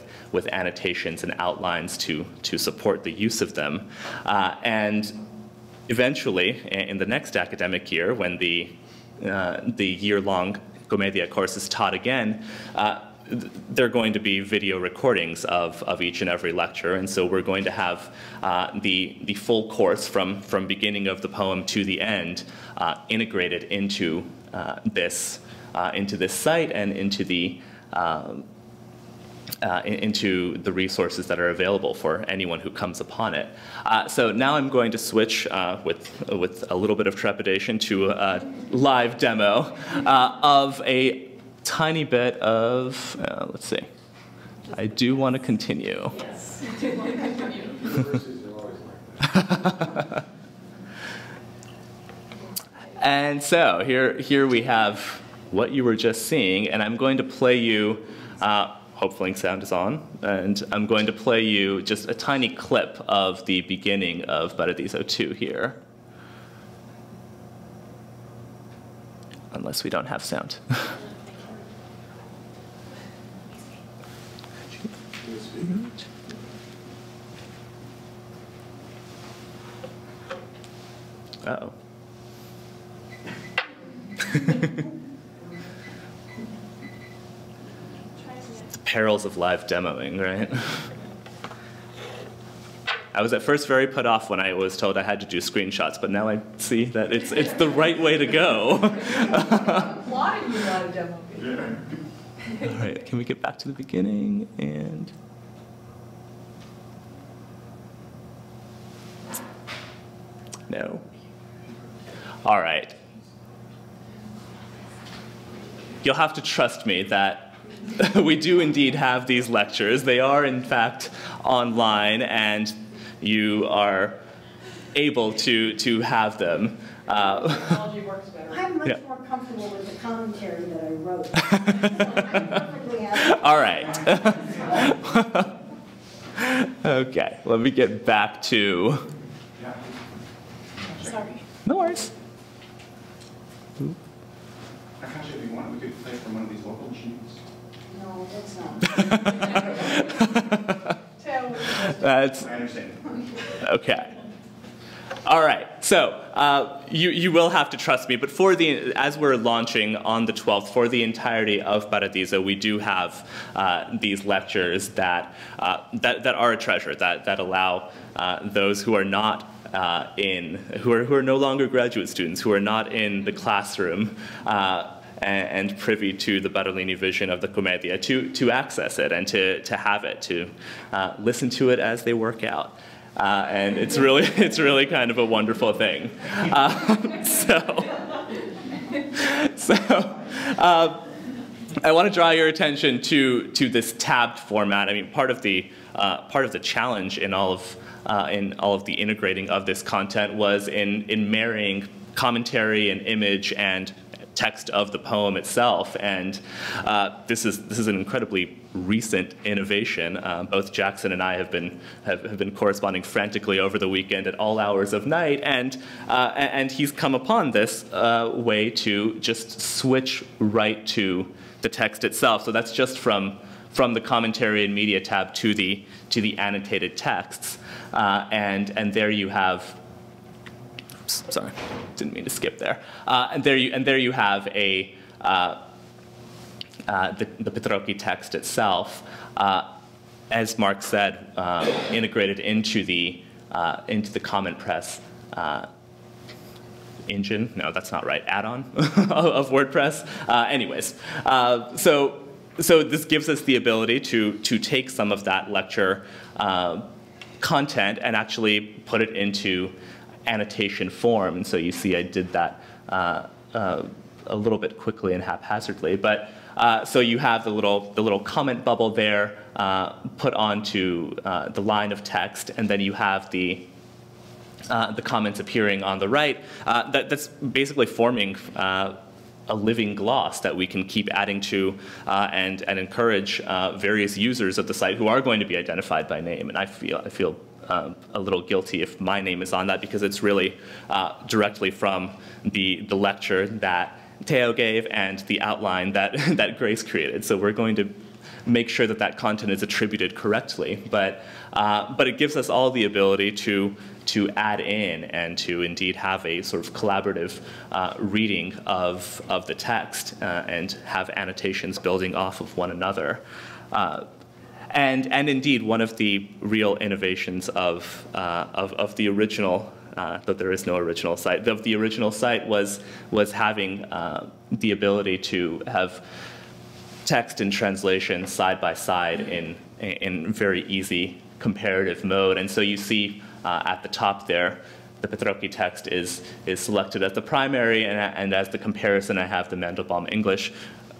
annotations and outlines to support the use of them. And eventually, in the next academic year, when the year-long Commedia course is taught again, there are going to be video recordings of each and every lecture, and so we're going to have the full course from beginning of the poem to the end integrated into this site and into the resources that are available for anyone who comes upon it. So now I'm going to switch with a little bit of trepidation to a live demo of a tiny bit of, let's see, I do want to continue. Yes, you do want to continue. Universities are always like that. And so here we have what you were just seeing, and I'm going to play you, hopefully sound is on, and I'm going to play you just a tiny clip of the beginning of Paradiso 2 here. Unless we don't have sound. Uh-oh. The perils of live demoing, right? I was at first very put off when I was told I had to do screenshots, but now I see that it's the right way to go. Why do you live demo? All right, can we get back to the beginning and... No. All right. You'll have to trust me that we do indeed have these lectures. They are, in fact, online, and you are able to have them. Technology works better. I'm much more comfortable with the commentary that I wrote. All right. Okay, let me get back to... Sorry. No worries. Akash, if you want, we could play from one of these local machines. No, that's not. That's... I understand. Okay. All right. So you will have to trust me, but as we're launching on the 12th, for the entirety of Paradiso, we do have these lectures that are a treasure, that allow those who are not who are no longer graduate students, who are not in the classroom and privy to the Barolini vision of the Commedia to access it and to have it, to listen to it as they work out. And it's really kind of a wonderful thing. So I want to draw your attention to this tabbed format. I mean, part of the challenge in all of the integrating of this content was in marrying commentary and image and text of the poem itself, and this is an incredibly recent innovation. Both Jackson and I have been corresponding frantically over the weekend at all hours of night, and he's come upon this way to just switch right to the text itself. So that's just from the commentary and media tab to the annotated texts, and there you have. Sorry, didn't mean to skip there. And there you have the Petrocchi text itself, as Mark said, integrated into the comment press engine. No, that's not right. Add-on of WordPress. Anyways, so this gives us the ability to take some of that lecture content and actually put it into annotation form, and so you see I did that a little bit quickly and haphazardly, but so you have the little comment bubble there put onto the line of text, and then you have the comments appearing on the right. That's basically forming a living gloss that we can keep adding to and encourage various users of the site who are going to be identified by name, and I feel. A little guilty if my name is on that, because it's really directly from the lecture that Teo gave and the outline that Grace created. So we're going to make sure that content is attributed correctly, but it gives us all the ability to add in and to indeed have a sort of collaborative reading of the text and have annotations building off of one another. And indeed, one of the real innovations of the original, though there is no original site, of the original site was having the ability to have text and translation side by side in very easy comparative mode. And so you see at the top there, the Petrocchi text is selected as the primary, and as the comparison, I have the Mandelbaum English.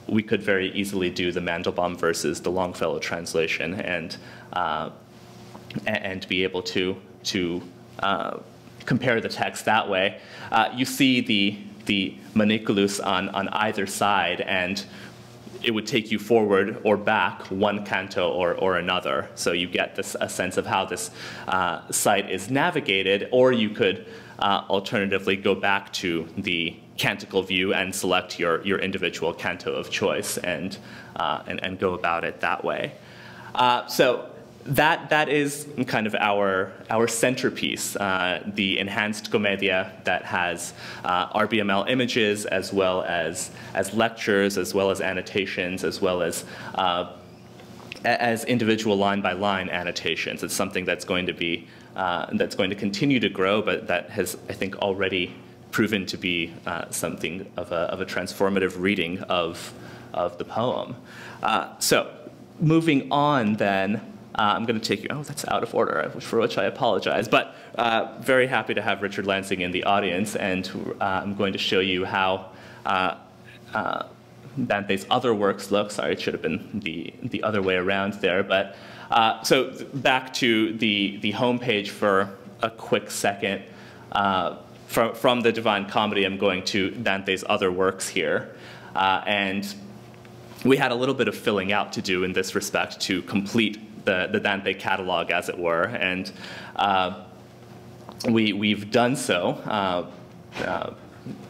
We could very easily do the Mandelbaum versus the Longfellow translation, and be able to compare the text that way. You see the maniculus on either side, and it would take you forward or back one canto or another. So you get a sense of how this site is navigated, or you could alternatively go back to the canticle view and select your individual canto of choice and go about it that way. So that is kind of our centerpiece, the enhanced Commedia that has RBML images as well as lectures, as well as annotations, as well as individual line by line annotations. It's something that's going to continue to grow, but that has, I think, already proven to be something of a transformative reading of the poem. So moving on then, I'm going to take you, oh, that's out of order, for which I apologize, but very happy to have Richard Lansing in the audience, and I'm going to show you how Dante's other works look. Sorry, it should have been the other way around there, but so back to the homepage for a quick second. From the Divine Comedy, I'm going to Dante's other works here. And we had a little bit of filling out to do in this respect to complete the Dante catalog, as it were. And we've done so,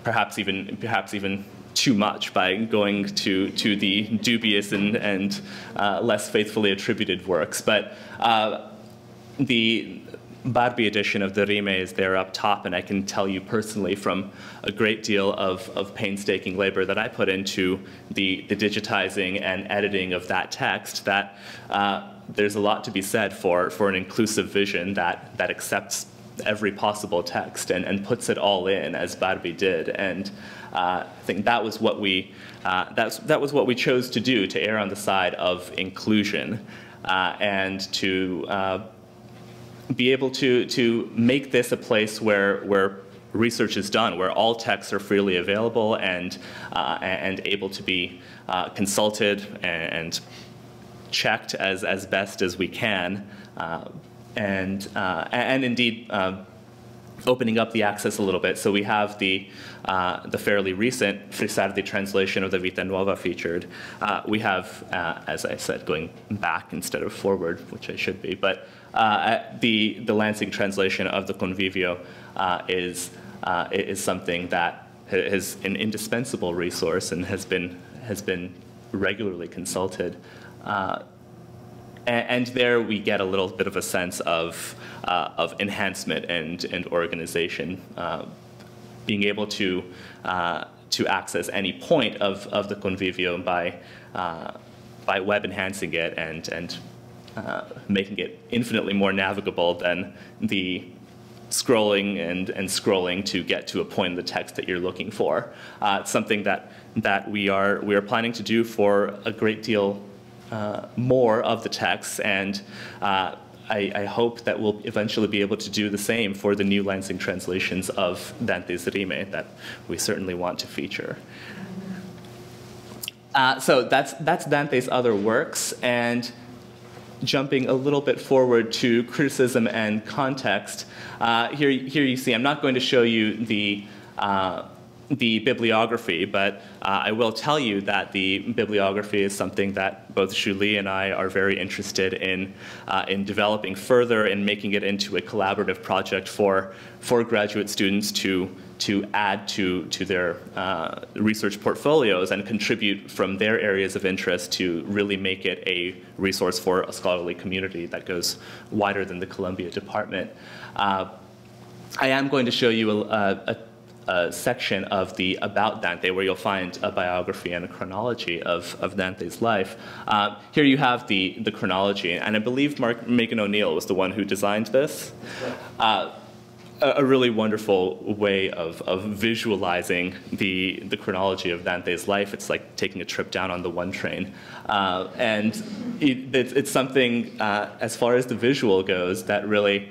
perhaps even too much, by going to the dubious and less faithfully attributed works. But the Barbie edition of the Rime is there up top, and I can tell you personally from a great deal of painstaking labor that I put into the digitizing and editing of that text that there's a lot to be said for an inclusive vision that accepts every possible text and puts it all in as Barbi did. And I think that was what we that was what we chose to do, to err on the side of inclusion and to be able to make this a place where research is done, where all texts are freely available and able to be consulted and checked as best as we can, and indeed opening up the access a little bit. So we have the fairly recent Frisardi translation of the Vita Nuova featured. We have, as I said, going back instead of forward, which I should be, but the Lansing translation of the Convivio is something that is an indispensable resource and has been regularly consulted. And there we get a little bit of a sense of enhancement and organization, being able to access any point of the Convivio by web enhancing it and making it infinitely more navigable than the scrolling and scrolling to get to a point in the text that you're looking for. It's something that we are planning to do for a great deal more of the texts, and I hope that we'll eventually be able to do the same for the new Lansing translations of Dante's Rime that we certainly want to feature. So that's Dante's other works, and jumping a little bit forward to criticism and context, here you see, I'm not going to show you the bibliography, but I will tell you that the bibliography is something that both Julie and I are very interested in developing further and making it into a collaborative project for graduate students to add to their research portfolios and contribute from their areas of interest to really make it a resource for a scholarly community that goes wider than the Columbia department. I am going to show you a section of the About Dante, where you'll find a biography and a chronology of Dante's life. Here you have the chronology, and I believe Megan O'Neill was the one who designed this. A really wonderful way of visualizing the chronology of Dante's life. It's like taking a trip down on the one train. And it's something, as far as the visual goes, that really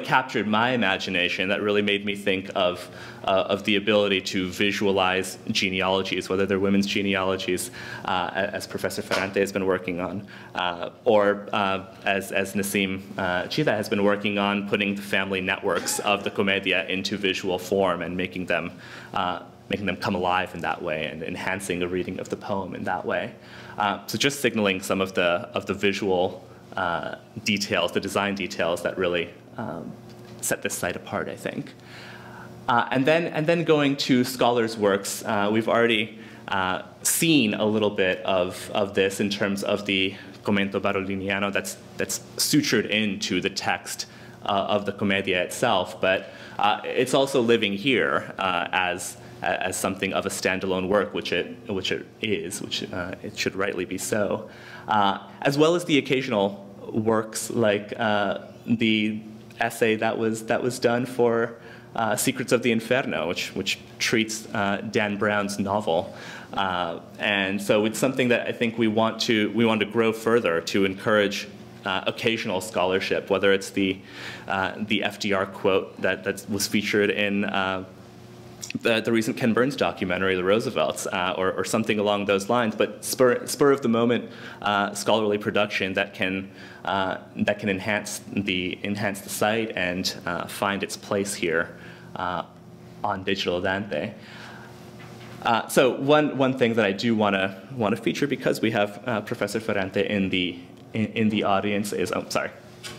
captured my imagination, that really made me think of the ability to visualize genealogies, whether they're women's genealogies, as Professor Ferrante has been working on, or as Nassim Chida has been working on, putting the family networks of the Commedia into visual form and making them come alive in that way and enhancing the reading of the poem in that way. So just signaling some of the visual details, the design details that really set this site apart, I think. And then going to scholars' works, we've already seen a little bit of this in terms of the Commento Baroliniano that's sutured into the text of the Commedia itself, but it's also living here as something of a standalone work, which it should rightly be so, as well as the occasional works like the essay that was done for Secrets of the Inferno, which treats Dan Brown's novel, and so it's something that I think we want to grow further to encourage occasional scholarship, whether it's the FDR quote that was featured in the recent Ken Burns documentary, The Roosevelts, or something along those lines, but spur of the moment scholarly production that can enhance the site and find its place here on Digital Dante. So one thing that I do want to feature, because we have Professor Ferrante in the audience, is, oh, sorry,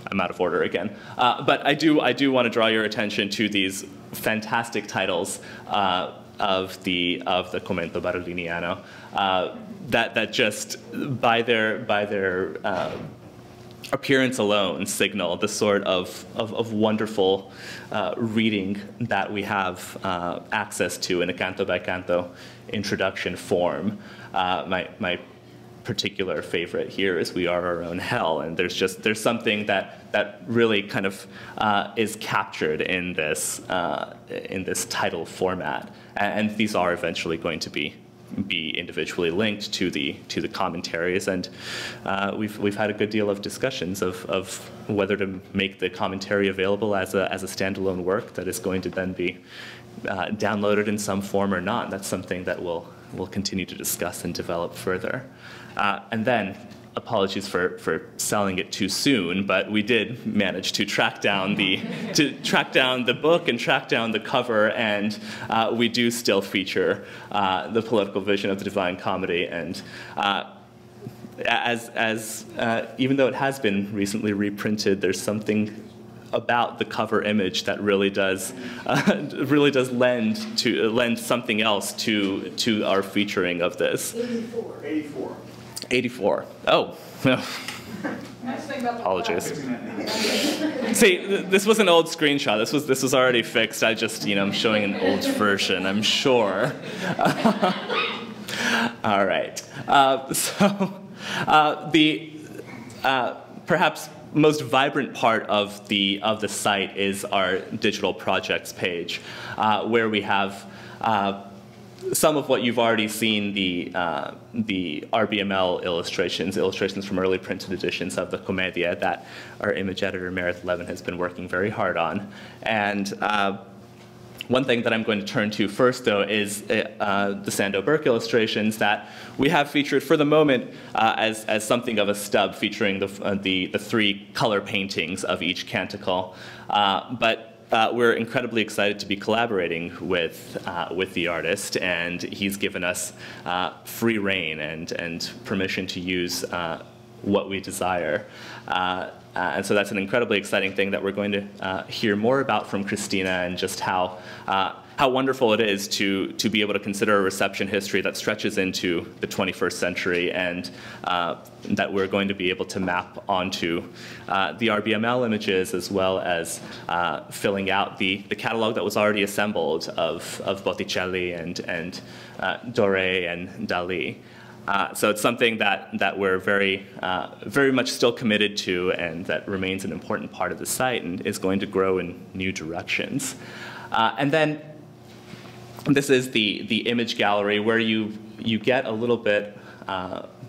I'm out of order again, but I do want to draw your attention to these fantastic titles of the Commento Baroliniano that just by their appearance alone signal the sort of wonderful reading that we have access to in a canto by canto introduction form. My particular favorite here is "We Are Our Own Hell," and there's something that really kind of is captured in this title format, and these are eventually going to be individually linked to the commentaries, and we've had a good deal of discussions of whether to make the commentary available as a standalone work that is going to then be downloaded in some form or not. That's something that we'll continue to discuss and develop further. And then, apologies for selling it too soon, but we did manage to track down the book and track down the cover, and we do still feature the political vision of the Divine Comedy. And even though it has been recently reprinted, there's something about the cover image that really does lend something else to our featuring of this. 84. Oh, no. Apologies. See, this was an old screenshot. This was already fixed. I just, I'm showing an old version, I'm sure. All right. So the perhaps most vibrant part of the site is our digital projects page, where we have some of what you've already seen, the RBML illustrations from early printed editions of the Commedia that our image editor Meredith Levin has been working very hard on. And one thing that I'm going to turn to first, though, is the Sandro Burke illustrations that we have featured for the moment as something of a stub, featuring the three color paintings of each canticle. But we're incredibly excited to be collaborating with the artist, and he's given us free rein and permission to use what we desire. And so that's an incredibly exciting thing that we're going to hear more about from Christina, and just how wonderful it is to be able to consider a reception history that stretches into the 21st century, and that we're going to be able to map onto the RBML images, as well as filling out the catalog that was already assembled of Botticelli and Doré and Dalí. So it's something that we're very much still committed to, and that remains an important part of the site and is going to grow in new directions. And then this is the image gallery, where you get a little bit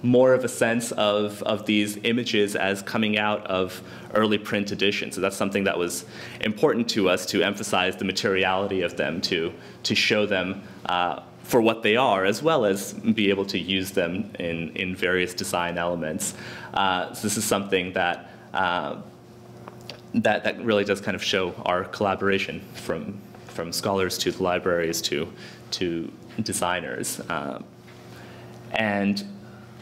more of a sense of these images as coming out of early print editions. So that's something that was important to us, to emphasize the materiality of them, to show them for what they are, as well as be able to use them in various design elements. So this is something that really does kind of show our collaboration from scholars to the libraries to designers. And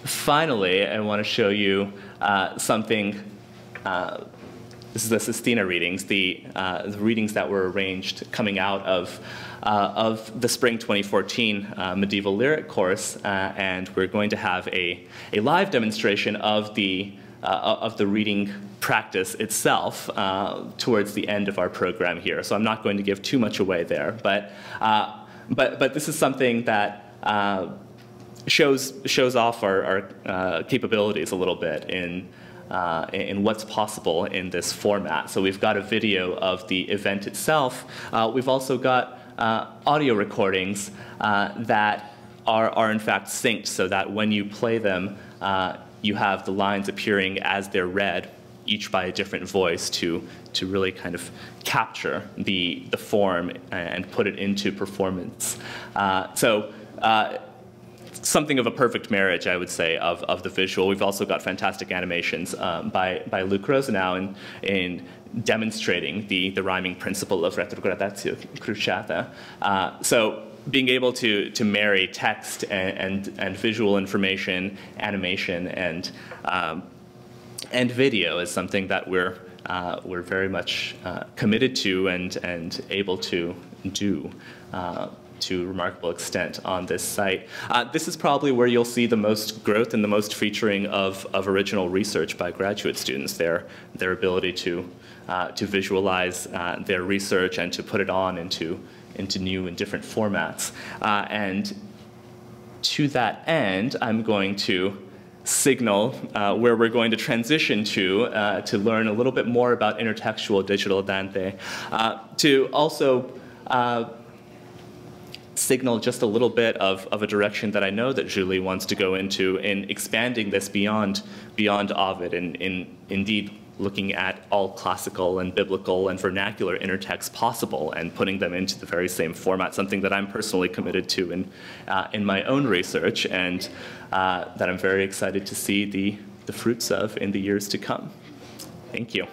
finally, I want to show you something. This is the Sistina readings, the readings that were arranged coming out of the spring 2014 medieval lyric course, and we're going to have a live demonstration of the reading practice itself towards the end of our program here. So I'm not going to give too much away there, but this is something that shows off our capabilities a little bit in what's possible in this format. So we've got a video of the event itself. We've also got audio recordings that are in fact synced, so that when you play them, you have the lines appearing as they're read, each by a different voice, to really kind of capture the form and put it into performance. So something of a perfect marriage, I would say, of the visual. We've also got fantastic animations by Luke Rosenau in demonstrating the rhyming principle of retrogradatio cruciata. So being able to marry text and visual information, animation, and video is something that we're very much committed to and able to do to a remarkable extent on this site. This is probably where you'll see the most growth and the most featuring of original research by graduate students, their ability to visualize their research and to put it on into new and different formats. And to that end, I'm going to signal where we're going to transition to learn a little bit more about intertextual digital Dante, to also signal just a little bit of a direction that I know that Julie wants to go into in expanding this beyond Ovid and indeed looking at all classical and biblical and vernacular intertexts possible and putting them into the very same format, something that I'm personally committed to in my own research and that I'm very excited to see the fruits of in the years to come. Thank you.